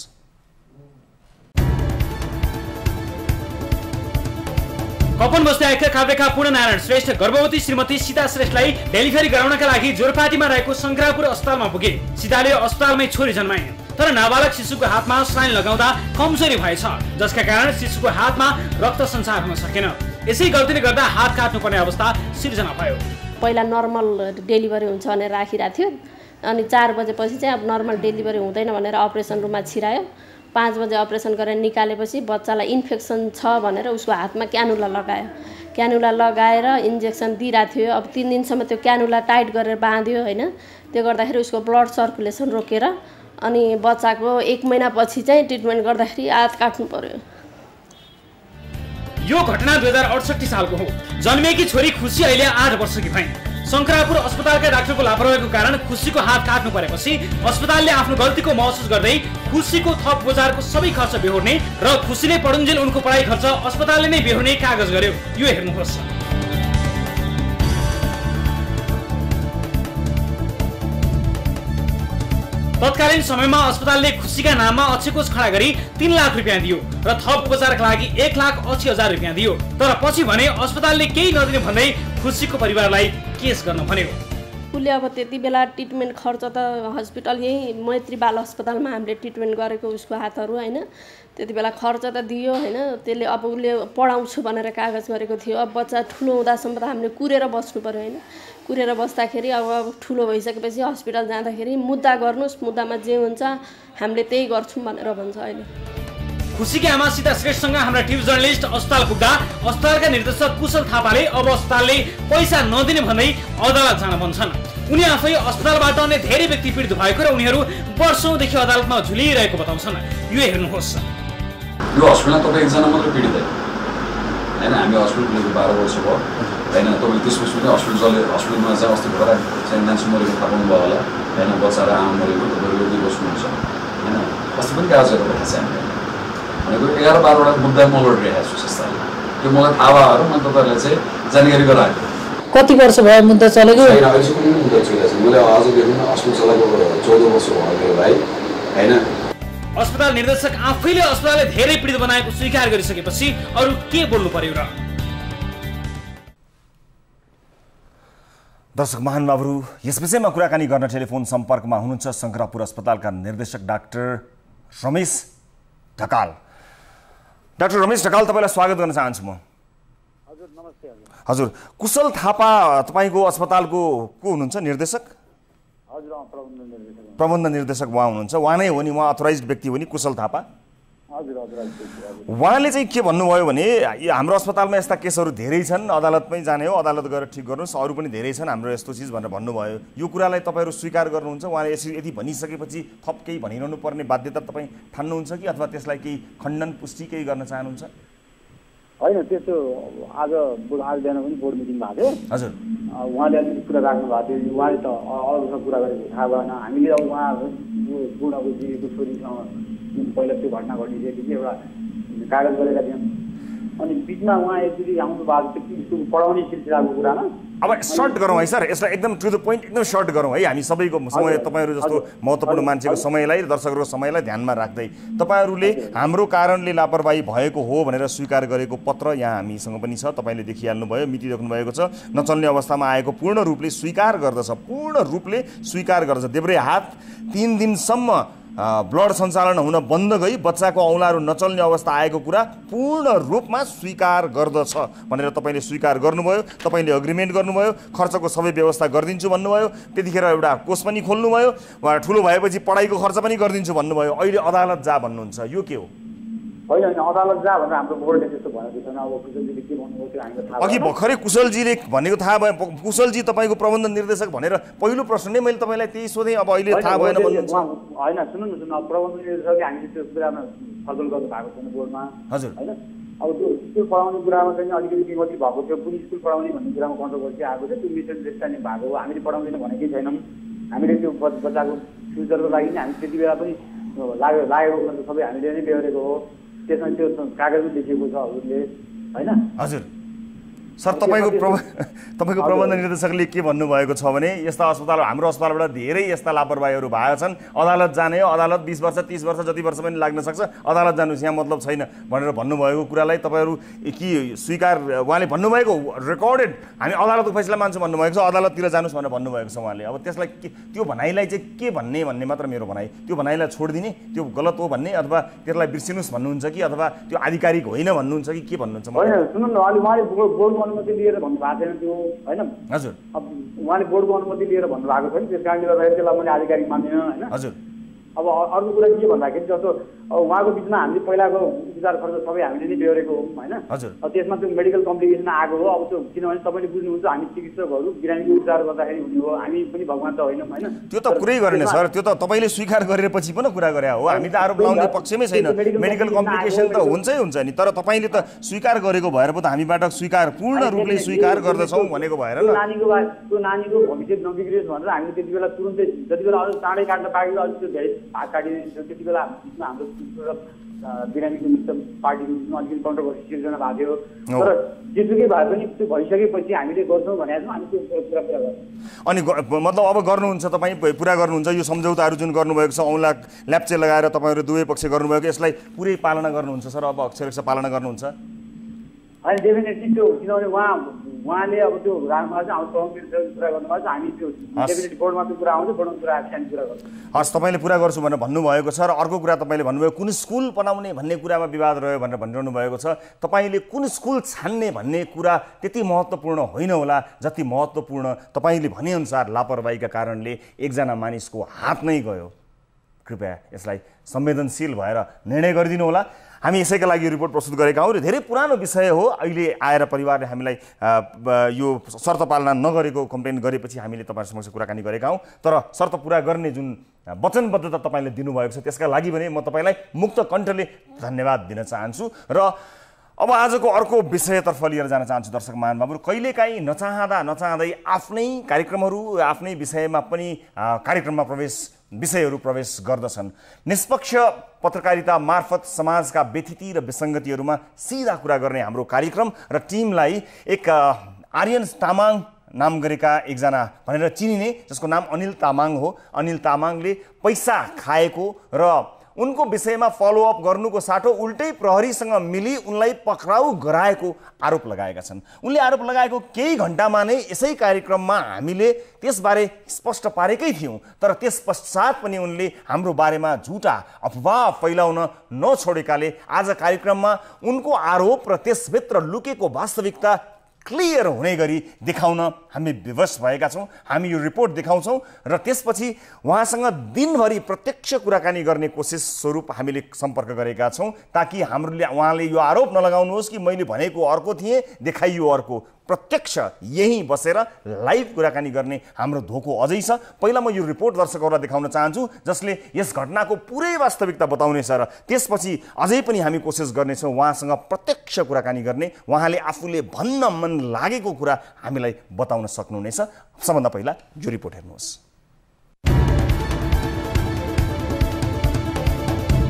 कपन बस्ती आएका काभ्रेका पूर्णनारायण श्रेष्ठ गर्भवती श्रीमती सीता श्रेष्ठलाई डेलिभरी गराउनका लागि जोरपाटीमा रहेको शंकरापुर अस्पतालमा पुगे। सीताले अस्पतालमै छोरी जन्माइन् तर नाबालक शिशुको हातमा स्लाइन लगाउँदा कमजोरी भएछ जसका कारण शिशुको हातमा रक्त सञ्चार हुन सकेन। यसै गल्तीले गर्दा हात काट्नुपर्ने अवस्था सिर्जना भयो। पहिला नर्मल डेलिभरी हुन्छ भने राखिराथ्यो अनि चार बजेपछि चाहिँ अब नर्मल डेलिभरी हुँदैन भनेर अपरेसन रुममा छिरायो। पाँच बजे अपरेसन गरेर निकालेपछि बच्चालाई इन्फेक्सन छ भनेर उसको हातमा क्यानुला लगायो। क्यानुला लगाएर इन्जेक्सन दिइराको थियो। अब तीन दिनसम्म त्यो क्यानुला टाइट गरेर बाँध्यो हैन। त्यो गर्दाखेरि उसको ब्लड सर्कुलेसन रोकेर अनि बच्चाको एक महिनापछि चाहिँ ट्रिटमेन्ट गर्दाखेरि हात काट्नु पर्यो। यो घटना दुई हजार अठसट्ठी सालको हो। जन्मेकी छोरी खुशी अहिले आठ वर्षकी भइन्। शंकरापुर अस्पतालका डाक्टरको लापरवाहीको कारण खुशीको हात काट्नु परेपछि अस्पतालले आफ्नो गल्तीको महसुस गर्दै खुशीको थप बजारको सबै खर्च बेहोर्ने र खुशीले पढुन्जेल उनको पढाइ खर्च अस्पतालले नै बेहोर्ने कागज गर्यो। यो हेर्नुहोस्। तत्कालीन समयमा अस्पतालले खुशीका नाममा अक्षकोष खडा गरी तीन लाख रुपियाँ दियो र थप उपचारका लागि एक लाख अस्सी हजार रुपियाँ दियो। तर पछि भने अस्पतालले केही नदिने भन्दै खुशीको परिवारलाई केस गर्न भन्यो। उसले अब त्यति बेला ट्रिटमेन्ट खर्च त हस्पिटल यही मैत्री बाल अस्पतालमा हामीले ट्रिटमेन्ट गरेको उसको हातहरू होइन त्यति बेला खर्च त दियो होइन। त्यसले अब उसले पढाउँछु भनेर कागज गरेको थियो। अब बच्चा ठुलो हुँदासम्म त हामीले कुरेर बस्नु पर्यो होइन। कुरेर बस्दाखेरि अब ठुलो भइसकेपछि हस्पिटल जाँदाखेरि मुद्दा गर्नुस् मुद्दामा जे हुन्छ हामीले त्यही गर्छौँ भनेर भन्छ। अहिले खुशीकी आमा सीता श्रेष्ठसँग हाम्रा टिभी जर्नलिस्ट अस्पताल पुग्दा अस्पतालका निर्देशक कुशल थापाले अब अस्पतालले पैसा नदिने भन्दै अदालत जान भन्छन्। उनी आफै अस्पतालबाट अन्य धेरै व्यक्ति पीडित भएको र उनीहरू वर्षौंदेखि अदालतमा झुलिरहेको बताउँछन्। यो हेर्नुहोस्। यो अस्पतालमा तपाईं एकजना मात्र पीडित हैन। हामी अस्पतालको बाह्र वर्ष भयो हैन। तपाईँ त्यसपछि पनि अस्पतालले अस्पतालमा चाहिँ अस्ति भएर चाहिँ मान्छे मरेको थाहा पाउनु भयो होला हैन। बच्चा र आमा मरेको तपाईँ रोगी बस्नुहुन्छ हैन। अस्ति पनि कागजहरू राखेको छ हामीले भनेको एघार बाह्रवटा मुद्दा म लडिरहेको छु संस्थाले। त्यो मलाई थाहा भएर म तपाईँहरूलाई चाहिँ जानकारी गराएको। कति वर्ष भयो मुद्दा चलेको? छैन अहिलेसम्म कुनै मुद्दा चलेको छैन। मैले आजदेखि अस्पताल चलाएको चौध वर्ष भयो भाइ हैन। अस्पताल निर्देशक आफैले अस्पतालले धेरै पीडित बनाएको स्वीकार गरिसकेपछि अरू के बोल्नु पर्यो र? दर्शक महानुभावहरू यस विषयमा कुराकानी गर्न टेलिफोन सम्पर्कमा हुनुहुन्छ शंकरापुर अस्पतालका निर्देशक डाक्टर रमेश थकाल। डाक्टर रमेश थकाल तपाईलाई स्वागत गर्न चाहन्छु म। हजुर नमस्ते। हजुर कुशल थापा तपाईको अस्पतालको को हुनुहुन्छ निर्देशक? हजुर प्रबन्ध निर्देशक। प्रबन्ध निर्देशक वहाँ हुनुहुन्छ। वहाँ नै हो नि वहाँ अथोराइज्ड व्यक्ति हो नि कुशल थापा? हजुर हजुर। वहाँले चाहिँ के भन्नुभयो भने हाम्रो अस्पतालमा यस्ता केसहरू धेरै छन् अदालतमै जाने हो अदालत गएर ठिक गर्नुहोस् अरू पनि धेरै छन् हाम्रो यस्तो चिज भनेर भन्नुभयो। यो कुरालाई तपाईँहरू स्वीकार गर्नुहुन्छ? वहाँले यसरी यति भनिसकेपछि थप केही भनिरहनु पर्ने बाध्यता तपाईँ ठान्नुहुन्छ कि अथवा त्यसलाई केही खण्डन पुष्टि केही गर्न चाहनुहुन्छ? होइन त्यस्तो आज आज बिहान पनि बोर्ड मिटिङमा थियो। हजुर उहाँले अलिकति कुरा राख्नु भएको थियो। उहाँले त अरूसँग कुरा गरेको थाहा भएन। हामीले अब उहाँ बुढाको दिदीको छोरीसँग पहिला त्यो घटना घटिसकेपछि एउटा कागज गरेका थियौँ। अनि बिचमा उहाँ यसरी आउनु भएको थियो स्कुल पढाउने सिलसिलाको कुरामा। अब सर्ट गरौँ है सर यसलाई एकदम टु द पोइन्ट एकदम सर्ट गरौँ है। हामी सबैको समय तपाईँहरू जस्तो महत्त्वपूर्ण मान्छेको समयलाई दर्शकहरूको समयलाई ध्यानमा राख्दै तपाईँहरूले हाम्रो कारणले लापरवाही भएको हो भनेर स्वीकार गरेको पत्र यहाँ हामीसँग पनि छ। तपाईँले देखिहाल्नुभयो मिति देख्नुभएको छ। नचल्ने अवस्थामा आएको पूर्ण रूपले स्वीकार गर्दछ पूर्ण रूपले स्वीकार गर्दछ। देब्रे हात तिन दिनसम्म ब्लड सञ्चालन हुन बन्द गई बच्चाको औँलाहरू नचल्ने अवस्था आएको कुरा पूर्ण रूपमा स्वीकार गर्दछ भनेर तपाईँले स्वीकार गर्नुभयो। तपाईँले अग्रिमेन्ट गर्नुभयो खर्चको सबै व्यवस्था गरिदिन्छु भन्नुभयो। त्यतिखेर एउटा कोष पनि खोल्नुभयो। उहाँ ठुलो भएपछि पढाइको खर्च पनि गरिदिन्छु भन्नुभयो। अहिले अदालत जा भन्नुहुन्छ यो के हो? होइन होइन अदालत जा भनेर हाम्रो बोर्डले त्यस्तो भनेको छैन। अब कुशलजीले के भन्नुभयो त्यो हामीलाई थाहा छैन। अघि भर्खरै कुशलजीले भनेको थाहा भयो। कुशलजी तपाईँको प्रबन्धन निर्देशक भनेर पहिलो प्रश्न नै मैले तपाईँलाई त्यही सोधेँ। अब अहिले थाहा भएन भन्नुहुन्छ? होइन सुन्नु न सुन्नु प्रबन्धन निर्देशकले हामीले त्यो कुरामा छलफल गर्नु भएको छैन बोर्डमा। हजुर होइन अब त्यो स्कूल पढाउने कुरामा चाहिँ अलिकति विवाद भएको थियो। कुन स्कूल पढाउने भन्ने कुरामा कन्ट्रोभर्सी आएको थियो। त्यो मिसअन्डरस्ट्यान्डिङ चाहिँ भएको हो। हामीले पढाउँदैन भनेकै छैनौँ। हामीले त्यो बच्चाको फ्युचरको लागि नि हामी त्यति बेला पनि लाग्यो लाग्यो सबै हामीले नै बेहोरेको हो। त्यसमा त्यो कागजमा लेखिएको छ हजुरले हैन। हजुर सर, तपाईको तपाईको प्रबन्धन निर्देशकले के भन्नुभएको छ भने यस्ता अस्पताल हाम्रो अस्पतालबाट धेरै यस्ता लापरवाहीहरू भएका छन्। अदालत जाने हो, अदालत बीस वर्ष तीस वर्ष जति वर्ष पनि लाग्न सक्छ। अदालत जानुस्, यहाँ मतलब छैन भनेर भन्नुभएको कुरालाई तपाईहरु के स्वीकार, उहाँले भन्नुभएको रेकर्डेड हामी अदालतको फैसला मान्छौं भन्नुभएको छ, अदालततिर जानुस् भनेर भन्नुभएको छ उहाँले। अब त्यसलाई त्यो भनाइलाई चाहिँ के भन्ने भन्ने मात्र मेरो भनाइ। त्यो भनाइलाई छोड्दिने, त्यो गलत हो भन्ने अथवा त्यसलाई बिर्सिनुस् भन्नुहुन्छ कि अथवा त्यो आधिकारिक होइन भन्नुहुन्छ कि के भन्नुहुन्छ? हैन सुन्नु न, अलि उहाँले बोल्नु अनुमति लिएर भन्नु भएको छैन त्यो, हैन। हजुर, अब उहाँले बोर्डको अनुमति लिएर भन्नु भएको छ नि, त्यस कारणले गर्दा त्यसलाई मैले आधिकारिक मान्दिनँ, हैन। हजुर, अब अरू कुरा के भन्दाखेरि जस्तो उहाँको बिचमा हामीले पहिलाको उपचार खर्च सबै हामीले नै बेहोरेको हो, हैन। त्यसमा त्यो मेडिकल कम्प्लिकेसन आएको हो। अब त्यो किनभने सबैले बुझ्नुहुन्छ हामी चिकित्सकहरू बिरामीको उपचार गर्दाखेरि हुने हो, हामी पनि भगवान् त होइनौँ, हैन। त्यो त कुरै गर्ने सर, त्यो त तपाईले स्वीकार गरेर पछि पनि कुरा गरे हो। हामी त आरोप लाउने पक्षमै छैन। मेडिकल कम्प्लिकेसन त हुन्छै हुन्छ नि, तर तपाईले त स्वीकार गरेको भएर पो त हामीबाट स्वीकार पूर्ण रूपले स्वीकार गर्दछौँ भनेको भएर न नानीको त्यो नानीको भविष्य नबिग्रियोस् भनेर हामीले त्यतिबेला तुरुन्तै जतिबेला अझ चाँडै काट्न पाएको अझ त्यो धेरै भाग काटिदिन्छ। त्यतिबेला हाम्रो बिरामीको निमित्त पार्टीको बिचमा अलिकति कन्ट्रोभर्सी सिर्जना भएको थियो, तर जेसुकै भए पनि त्यो भइसकेपछि हामीले गर्छौँ भनेको छौँ। हामी त्यो पुरा पुरा गर्छौँ। अनि मतलब अब गर्नुहुन्छ, तपाईँ पुरा गर्नुहुन्छ यो सम्झौताहरू जुन गर्नुभएको छ, औँला ल्याप्चे लगाएर तपाईँहरू दुवै पक्ष गर्नुभएको, यसलाई पुरै पालना गर्नुहुन्छ सर? अब अक्षरशः पालना गर्नुहुन्छ। अनि डेफिनेटली त्यो किनभने उहाँ उहाँले अब त्यो राममा चाहिँ आउँछ, कम्प्युटर कुरा गर्नुभएको छ, हामी त्यो डेफिनेटली बोर्डमा त्यो कुरा आउँछ, बोर्डमा कुरा एक्सन कुरा गर्छ। हस्, तपाईँले पुरा गर्छु भनेर भन्नुभएको छ। र अर्को कुरा तपाईँले भन्नुभयो कुन स्कुल बनाउने भन्ने कुरामा विवाद रह्यो भनेर भनिरहनु भएको छ। तपाईँले कुन स्कुल छान्ने भन्ने कुरा त्यति महत्त्वपूर्ण होइन होला जति महत्त्वपूर्ण तपाईँले भनेअनुसार लापरवाहीका कारणले एकजना मानिसको हात नै गयो। कृपया यसलाई संवेदनशील भएर निर्णय गरिदिनु होला। हामी यसैका लागि रिपोर्ट प्रस्तुत गरेका हौँ। धेरै पुरानो विषय हो। अहिले आएर परिवारले हामीलाई यो शर्त पालना नगरेको कम्प्लेन गरेपछि हामीले तपाईहरु समक्ष कुराकानी गरेका हौँ। तर शर्त पूरा गर्ने जुन वचनबद्धता तपाईँले दिनुभएको छ त्यसका लागि भने म तपाईँलाई मुक्त कण्ठले धन्यवाद दिन चाहन्छु। र अब आजको अर्को विषयतर्फ लिएर जान चाहन्छु। दर्शक महानुभावहरु, कहिलेकाहीँ नचाहँदा नचाहँदै आफ्नै कार्यक्रमहरू आफ्नै विषयमा पनि कार्यक्रममा प्रवेश विषयहरू प्रवेश गर्दछन्। निष्पक्ष पत्रकारिता मार्फत समाजका व्यथिति र विसङ्गतिहरूमा सीधा कुरा गर्ने हाम्रो कार्यक्रम र टिमलाई एक आर्यन तामाङ नाम गरेका एकजना भनेर चिनिने, जसको नाम अनिल तामाङ हो। अनिल तामाङले पैसा खाएको र उनको विषयमा फलोअप गर्नुको साटो उल्टै प्रहरीसँग मिली उनलाई पक्राउ गराएको आरोप लगाएका छन्। उनले आरोप लगाएको केही घण्टामा नै यसै कार्यक्रममा हामीले त्यसबारे स्पष्ट पारेकै थियौँ, तर त्यस पश्चात पनि उनले हाम्रो बारेमा झुटा अफवाह फैलाउन नछोडेकाले आज कार्यक्रममा उनको आरोप र त्यसभित्र लुकेको वास्तविकता क्लियर हुने गरी देखाउन हामी विवश भएका छौँ। हामी यो रिपोर्ट देखाउँछौँ र त्यसपछि उहाँसँग दिनभरि प्रत्यक्ष कुराकानी गर्ने कोसिस स्वरूप हामीले सम्पर्क गरेका छौँ, ताकि हामीले उहाँले यो आरोप नलगाउनुहोस् कि मैले भनेको अर्को थिएँ देखाइयो अर्को। प्रत्यक्ष यही बसेर लाइभ कुराकानी गर्ने हाम्रो धोको अझै छ। पहिला म यो रिपोर्ट दर्शकहरूलाई देखाउन चाहन्छु जसले यस घटनाको पुरै वास्तविकता बताउनेछ, र त्यसपछि अझै पनि हामी कोसिस गर्नेछौँ उहाँसँग प्रत्यक्ष कुराकानी गर्ने, उहाँले आफूले भन्न मन लागेको कुरा हामीलाई बताउन सक्नुहुनेछ। सबभन्दा पहिला यो रिपोर्ट हेर्नुहोस्।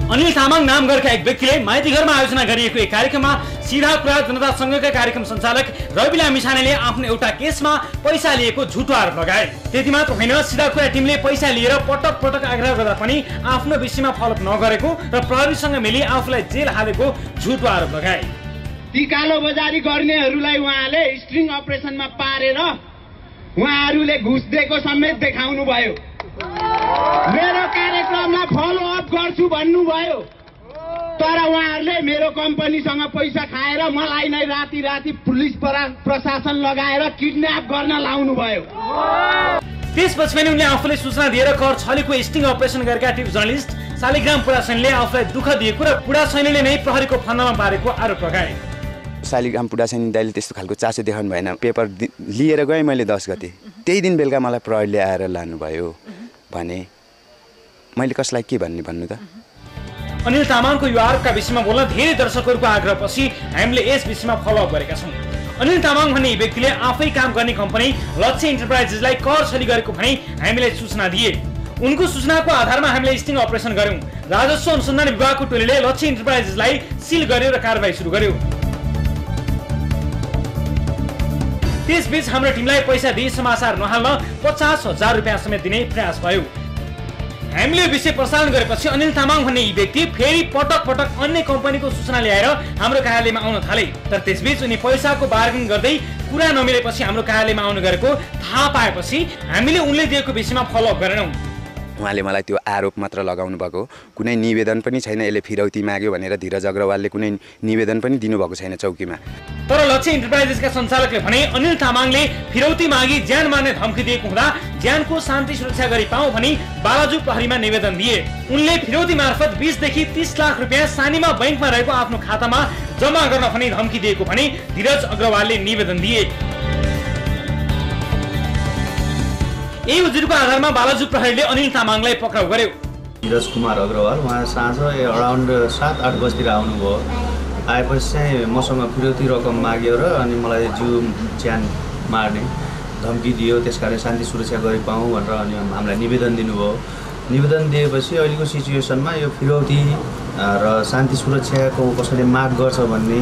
अनिल तामाङ नाम गरेका एक व्यक्तिले माइती घरमा आयोजना गरिएको एक कार्यक्रममा सिधा कुरा जनता संघका कार्यक्रम सञ्चालक रवि लामिछानेले आफ्नो एउटा केसमा पैसा लिएको झुटो आरोप लगाए। त्यति मात्र होइन, सिधा कुरा टिमले पैसा लिएर पटक पटक आग्रह गर्दा पनि आफ्नो विषयमा फलोअप नगरेको र प्रहरीसँग मिली आफूलाई जेल हालेको झुटो आरोप लगाए। ती कालो बजारी गर्नेहरूलाई उहाँले स्ट्रिङ अपरेसनमा पारेर उहाँहरूले घुस दिएको समेत देखाउनु भयो। मेरो कार्यक्रममा फलोअप गर्छु भन्नुभयो, तर उहाँहरूले मेरो कम्पनीसँग पैसा खाएर मलाई नै राति राति पुलिस प्रशासन लगाएर किडन्याप गर्न लाउनु भयो। त्यसपछि पनि उनले आफूले सूचना दिएर कर छलेको स्टिङ अपरेसन गरेका टिभ जर्नलिस्ट शालिग्राम पुडासैनीले आफूलाई दुःख दिएको र पुडासैनीले नै प्रहरीको फन्दामा पारेको आरोप लगाए। शालिग्राम पुडासैनी दाइले त्यस्तो खालको चासो देखाउनु भएन। पेपर लिएर गएँ मैले दस गते, त्यही दिन बेलुका मलाई प्रहरीले आएर लानुभयो भने मैले कसलाई के भन्ने भन्नु त। अनिल तामाङको यो आरोपका विषयमा बोल्न धेरै दर्शकहरूको आग्रहपछि हामीले यस विषयमा फलोअप गरेका छौं। अनिल तामाङ भन्ने व्यक्तिले आफै काम गर्ने कम्पनी लक्ष्य इन्टरप्राइजेसलाई कर छली गरेको भनी हामीले सूचना दिए। उनको सूचनाको आधारमा हामीले स्टिङ अपरेसन गर्यौं। राजस्व अनुसन्धान विभागको टोलीले लक्ष्य इन्टरप्राइजेसलाई सील गर्यो र कारबाही सुरु गर्यो। त्यसबीच हाम्रो टिमलाई पैसा दिए समाचार नहाल्न पचास हजार रुपियाँ समेत दिने प्रयास भयो। हामीले विषय प्रसारण गरेपछि अनिल तामाङ भन्ने यी व्यक्ति फेरि पटक पटक अन्य कम्पनीको सूचना ल्याएर हाम्रो कार्यालयमा आउन थाले। तर त्यसबीच उनी पैसाको बार्गेनिङ गर्दै कुरा नमिलेपछि हाम्रो कार्यालयमा आउनु गरेको थाहा पाएपछि हामीले उनले दिएको विषयमा फलोअप गरेनौं। उहाँले मलाई त्यो आरोप मात्र लगाउनु भएको, कुनै निवेदन पनि छैन, यसले फिरौती माग्यो भनेर धीरज अग्रवालले कुनै निवेदन पनि दिनुभएको छैन चौकीमा। तर लक्ष्य इन्टरप्राइजेसका सञ्चालकले भने अनिल तामाङले फिरौती मागी ज्यान मार्ने धम्की दिएको हुँदा ज्यानको शान्ति सुरक्षा गरी पाऊ भनी बालाजु प्रहरीमा निवेदन दिए। उनले फिरौती मार्फत बीस देखि तीस लाख रुपैयाँ सानीमा बैंकमा रहेको आफ्नो खातामा जम्मा गर्न पनि धम्की दिएको भनी धीरज अग्रवालले निवेदन दिए। यही उजुरको आधारमा बालाजु प्रहरीले अनिल तामाङलाई पक्राउ गर्यो। धीरज कुमार अग्रवाल उहाँ साँझ अराउन्ड सात आठ बजीतिर आउनुभयो। आएपछि चाहिँ मसँग फिरौती रकम माग्यो र अनि मलाई जिउ ज्यान मार्ने धम्की दियो, त्यसकारण शान्ति सुरक्षा गरी पाऊँ भनेर अनि हामीलाई निवेदन दिनुभयो। निवेदन दिएपछि अहिलेको सिचुएसनमा यो फिरौती र शान्ति सुरक्षाको कसैले माग गर्छ भन्ने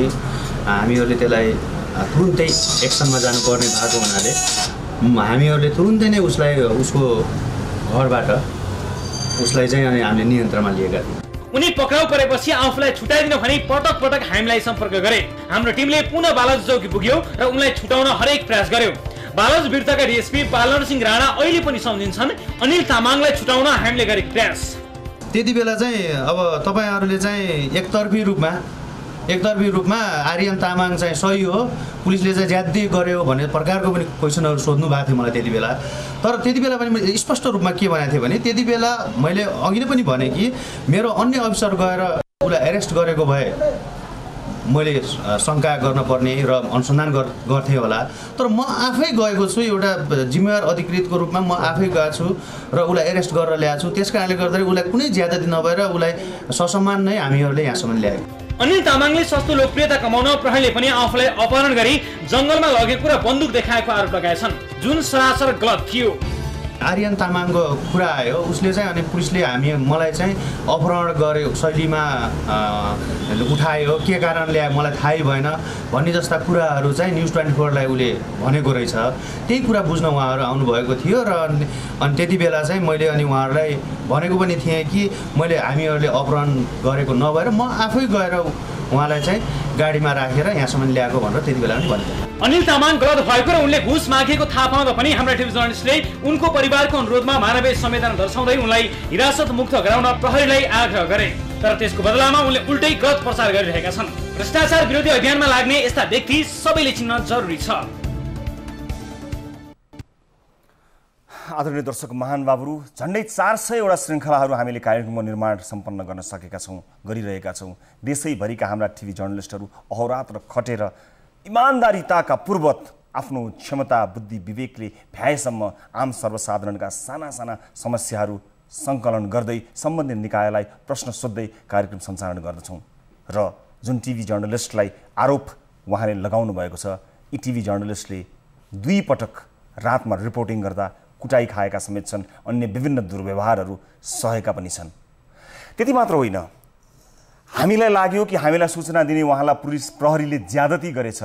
हामीहरूले त्यसलाई तुरुन्तै एक्सनमा जानुपर्ने भएको हुनाले हामीहरूले तुरुन्तै नै उसलाई उसको घरबाट उसलाई चाहिँ अनि हामीले नियन्त्रणमा लिएका थियौँ। उनी पक्राउ परेपछि आफूलाई छुटाइदिन भनी पटक पटक हामीलाई सम्पर्क गरे। हाम्रो टिमले पुनः बालाजु चौकी पुग्यो र उनलाई छुटाउन हरेक प्रयास गर्यो। बालाजु विरुद्धका डिएसपी पालन सिंह राणा अहिले पनि सम्झिन्छन् अनिल तामाङलाई छुटाउन हामीले गरेको प्रयास। त्यति बेला चाहिँ अब तपाईँहरूले चाहिँ एकतर्फी रूपमा एकतर्फी रूपमा आर्यन तामाङ चाहिँ सही हो, पुलिसले चाहिँ ज्यादै गर्यो भन्ने प्रकारको पनि क्वेसनहरू सोध्नु भएको थियो मलाई त्यति बेला। तर त्यति बेला पनि मैले स्पष्ट रूपमा के भनेको थिएँ भने त्यति बेला मैले अघि नै पनि भने कि मेरो अन्य अफिसर गएर उसलाई एरेस्ट गरेको भए मैले शङ्का गर्नुपर्ने र अनुसन्धान गर्थेँ होला। तर म आफै गएको छु, एउटा जिम्मेवार अधिकृतको रूपमा म आफै गएको छु र उसलाई एरेस्ट गरेर ल्याएको छु। त्यस कारणले गर्दाखेरि उसलाई कुनै ज्यादती नभएर उसलाई ससम्मान नै हामीहरूले यहाँसम्म ल्यायौँ। अनिल तामाङले सस्तो लोकप्रियता कमाउन प्रहरीले पनि आफूलाई अपहरण गरी जंगलमा लगेको र बन्दुक देखाएको आरोप लगाएछन्, जुन सरासर गलत थियो। आर्यन तामाङको कुरा आयो, उसले चाहिँ अनि पुलिसले हामी मलाई चाहिँ अपहरण गर्यो शैलीमा उठायो, के कारणले मलाई थाहै भएन भन्ने जस्ता कुराहरू चाहिँ न्युज ट्वेन्टी फोरलाई उसले भनेको रहेछ। त्यही कुरा बुझ्न उहाँहरू आउनुभएको थियो र अनि त्यति बेला चाहिँ मैले अनि उहाँहरूलाई भनेको पनि थिएँ कि मैले हामीहरूले अपहरण गरेको नभएर म आफै गएर उहाँलाई चाहिँ गाडीमा राखेर यहाँसम्म ल्याएको भनेर त्यति बेला पनि भन्थ्यो। अनिल तामाङ गलत भएको र उनले घुस मागेको थाहा पाउँदा पनि हाम्रा टिभी जर्नलिस्टले उनको परिवारको अनुरोधमा मानवीय संवेदना दर्शाउँदै उनलाई हिरासत मुक्त गराउन प्रहरीलाई आग्रह गरे। तर त्यसको बदलामा उनले उल्टै गलत प्रचार गरिरहेका छन्। भ्रष्टाचार विरोधी अभियानमा लाग्ने यस्ता व्यक्ति सबैले चिन्न जरुरी छ। आदरणीय दर्शक महानुभावहरू, झन्डै चार सयवटा श्रृङ्खलाहरू हामीले कार्यक्रमको निर्माण सम्पन्न गर्न सकेका छौँ, गरिरहेका छौँ। देशैभरिका हाम्रा टिभी जर्नलिस्टहरू अहोरात्र खटेर इमान्दारिताका पूर्वत आफ्नो क्षमता बुद्धि विवेकले भ्याएसम्म आम सर्वसाधारणका साना साना समस्याहरू सङ्कलन गर्दै सम्बन्धित निकायलाई प्रश्न सोध्दै कार्यक्रम सञ्चालन गर्दछौँ। र जुन टिभी जर्नलिस्टलाई आरोप उहाँले लगाउनु भएको छ, यी टिभी जर्नलिस्टले दुई पटक रातमा रिपोर्टिङ गर्दा कुटाई खाएका समेत छन्, अन्य विभिन्न दुर्व्यवहारहरू सहेका पनि छन्। त्यति मात्र होइन, हामीलाई लाग्यो कि हामीलाई सूचना दिने उहाँलाई पुलिस प्रहरीले ज्यादती गरेछ।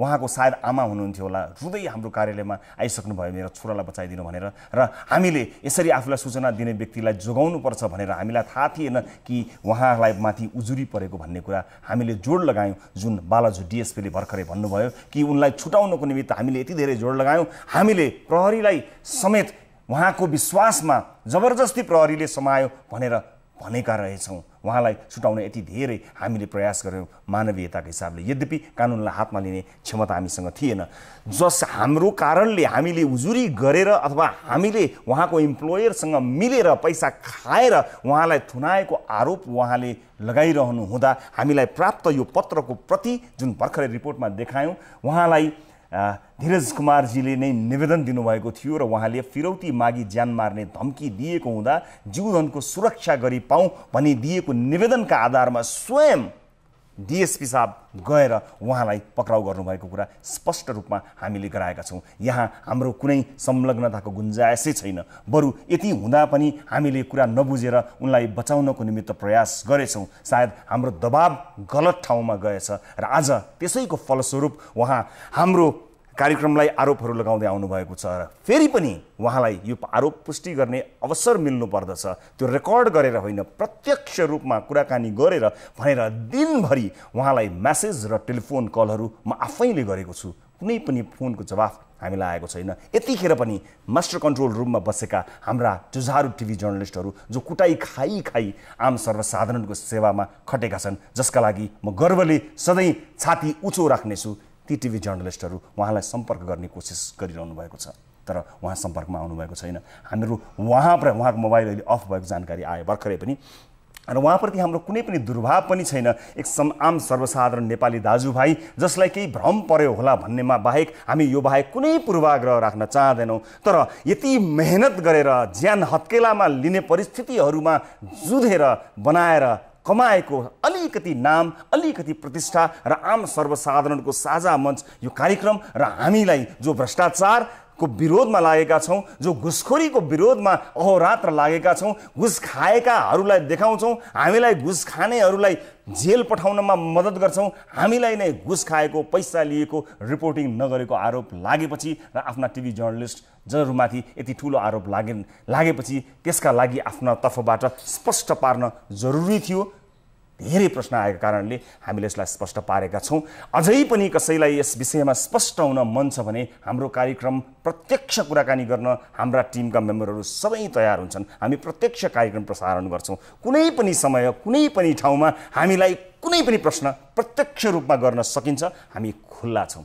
उहाँको सायद आमा हुनुहुन्थ्यो होला, रुँदै हाम्रो कार्यालयमा आइसक्नुभयो मेरो छोरालाई बचाइदिनु भनेर, र हामीले यसरी आफूलाई सूचना दिने व्यक्तिलाई जोगाउनुपर्छ भनेर हामीलाई थाहा थिएन कि उहाँलाई माथि उजुरी परेको भन्ने कुरा हामीले जोड लगायौँ। जुन बालाजु डिएसपीले भर्खरै भन्नुभयो कि उनलाई छुटाउनको निमित्त हामीले यति धेरै जोड लगायौँ, हामीले प्रहरीलाई समेत उहाँको विश्वासमा जबरजस्ती प्रहरीले समायो भनेर भनेका रहेछौँ। उहाँलाई छुटाउन यति धेरै हामीले प्रयास गर्यौँ मानवीयताको हिसाबले, यद्यपि कानुनलाई हातमा लिने क्षमता हामीसँग थिएन। जस हाम्रो कारणले हामीले उजुरी गरेर अथवा हामीले उहाँको इम्प्लोयरसँग मिलेर पैसा खाएर उहाँलाई थुनाएको आरोप उहाँले लगाइरहनु हुँदा हामीलाई प्राप्त यो पत्रको प्रति जुन भर्खरै रिपोर्टमा देखायौँ, उहाँलाई धीरज कुमार जीले नै निवेदन दिनुभएको थियो र उहाँले फिरौती मागी जान मार्ने धम्की दिएको हुँदा जीवनको सुरक्षा गरी पाऊ भनी दिएको निवेदनका आधारमा स्वयं डीएसपी साहब गएर उहाँलाई पक्राउ गर्नुभएको कुरा स्पष्ट रूपमा हामीले गराएका छौं। यहाँ हाम्रो कुनै संलग्नताको गुन्जाइसै छैन। बरु यति हुँदा पनि हामीले कुरा नबुझेर उनलाई बचाउनको निमित्त प्रयास गरेछौं। सायद हाम्रो दबाब गलत ठाउँमा गएछ र आज त्यसैको फलस्वरूप उहाँ हाम्रो कार्यक्रमलाई आरोपहरू लगाउँदै आउनु भएको छ र फेरि पनि उहाँलाई यो आरोप पुष्टि गर्ने अवसर मिल्नु पर्दछ। त्यो रेकर्ड गरेर होइन, प्रत्यक्ष रूपमा कुराकानी गरेर भनेर दिनभरि उहाँलाई मेसेज र टेलिफोन कलहरू म आफैले गरेको छु। कुनै पनि फोनको जवाफ हामीलाई आएको छैन। यतिखेर पनि मास्टर कन्ट्रोल रुममा बसेका हाम्रा जुझारु टिभी जर्नलिस्टहरू जो कुटाई खाई खाई आम सर्वसाधारणको सेवामा खटेका छन्, जसका लागि म गर्वले सधैँ छाती उच्चो राख्नेछु, ती टिभी जर्नलिस्टहरू उहाँलाई सम्पर्क गर्ने कोसिस गरिरहनु भएको छ तर उहाँ सम्पर्कमा आउनु भएको छैन। हामीहरू उहाँ पर उहाँको मोबाइल अहिले अफ भएको जानकारी आए भर्खरै पनि र उहाँप्रति हाम्रो कुनै पनि दुर्भाव पनि छैन। एक सम आम सर्वसाधारण नेपाली दाजुभाइ जसलाई केही भ्रम पर्यो होला भन्नेमा बाहेक हामी यो बाहेक कुनै पूर्वाग्रह राख्न चाहदैनौं। तर यति मेहनत गरेर ज्यान हत्केलामा लिने परिस्थितिहरूमा जुधेर बनाएर कमाएको अलिकति नाम, अलिकति प्रतिष्ठा र आम सर्वसाधारणको साझा मञ्च यो कार्यक्रम र हामीलाई जो भ्रष्टाचार को विरोधमा लागेका छौं, जो घुसखोरीको विरोधमा अहोरात्र लागेका छौं, घुस खाएकाहरूलाई देखाउँछौं, हामीलाई घुस खानेहरूलाई जेल पठाउनमा मद्दत गर्छौं, हामीलाई नै घुस खाएको, पैसा लिएको, रिपोर्टिङ नगरेको आरोप लागेपछि र आफ्ना टिभी जर्नलिस्ट जरुमाथि यति ठूलो आरोप लागे लागेपछि त्यसका लागि आफ्नो तर्फबाट स्पष्ट पार्न जरुरी थियो। धेरै प्रश्न आएका कारणले हामीले यसलाई स्पष्ट पारेका छौं। अझै पनि कसैलाई यस विषयमा स्पष्ट हुन मन छ भने हाम्रो कार्यक्रम प्रत्यक्ष कुराकानी गर्न हाम्रा टिमका मेम्बरहरू सबै तयार हुन्छन्। हामी प्रत्यक्ष कार्यक्रम प्रसारण गर्छौं। कुनै पनि समय, कुनै पनि ठाउँमा हामीलाई कुनै पनि प्रश्न प्रत्यक्ष रूपमा गर्न सकिन्छ। हामी खुल्ला छौं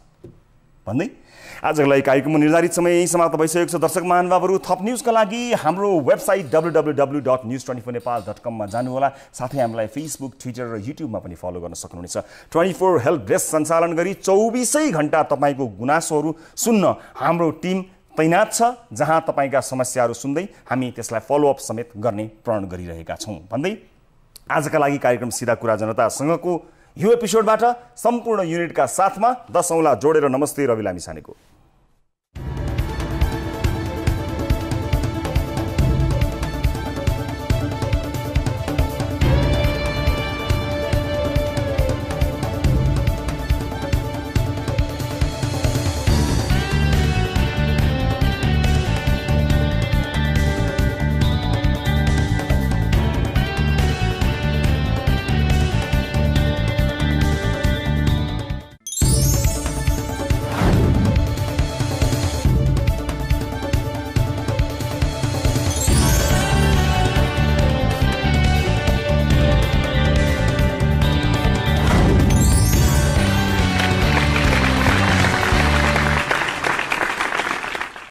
भन्दै आजको लागि कार्यक्रमको निर्धारित समय समाप्त भइसकेको छ। दर्शक महानुभावहरू, थप न्यूजका लागि हाम्रो website W W W dot news twenty four Nepal dot कममा जानुहोला। साथै हामीलाई फेसबुक, ट्विटर र युट्युबमा पनि फलो गर्न सक्नुहुनेछ। ट्वेन्टी फोर हेल्प डेस्क सञ्चालन गरी चौबिसै घण्टा तपाईँको गुनासोहरू सुन्न हाम्रो टिम तैनात छ, जहाँ तपाईँका समस्याहरू सुन्दै हामी त्यसलाई फलोअप समेत गर्ने प्रण गरिरहेका छौं भन्दै आजका लागि कार्यक्रम सिधा कुरा जनता सँगको यो एपिसोडबाट सम्पूर्ण युनिटका साथमा दशौंला जोडेर नमस्ते, रवि लामिछानेको।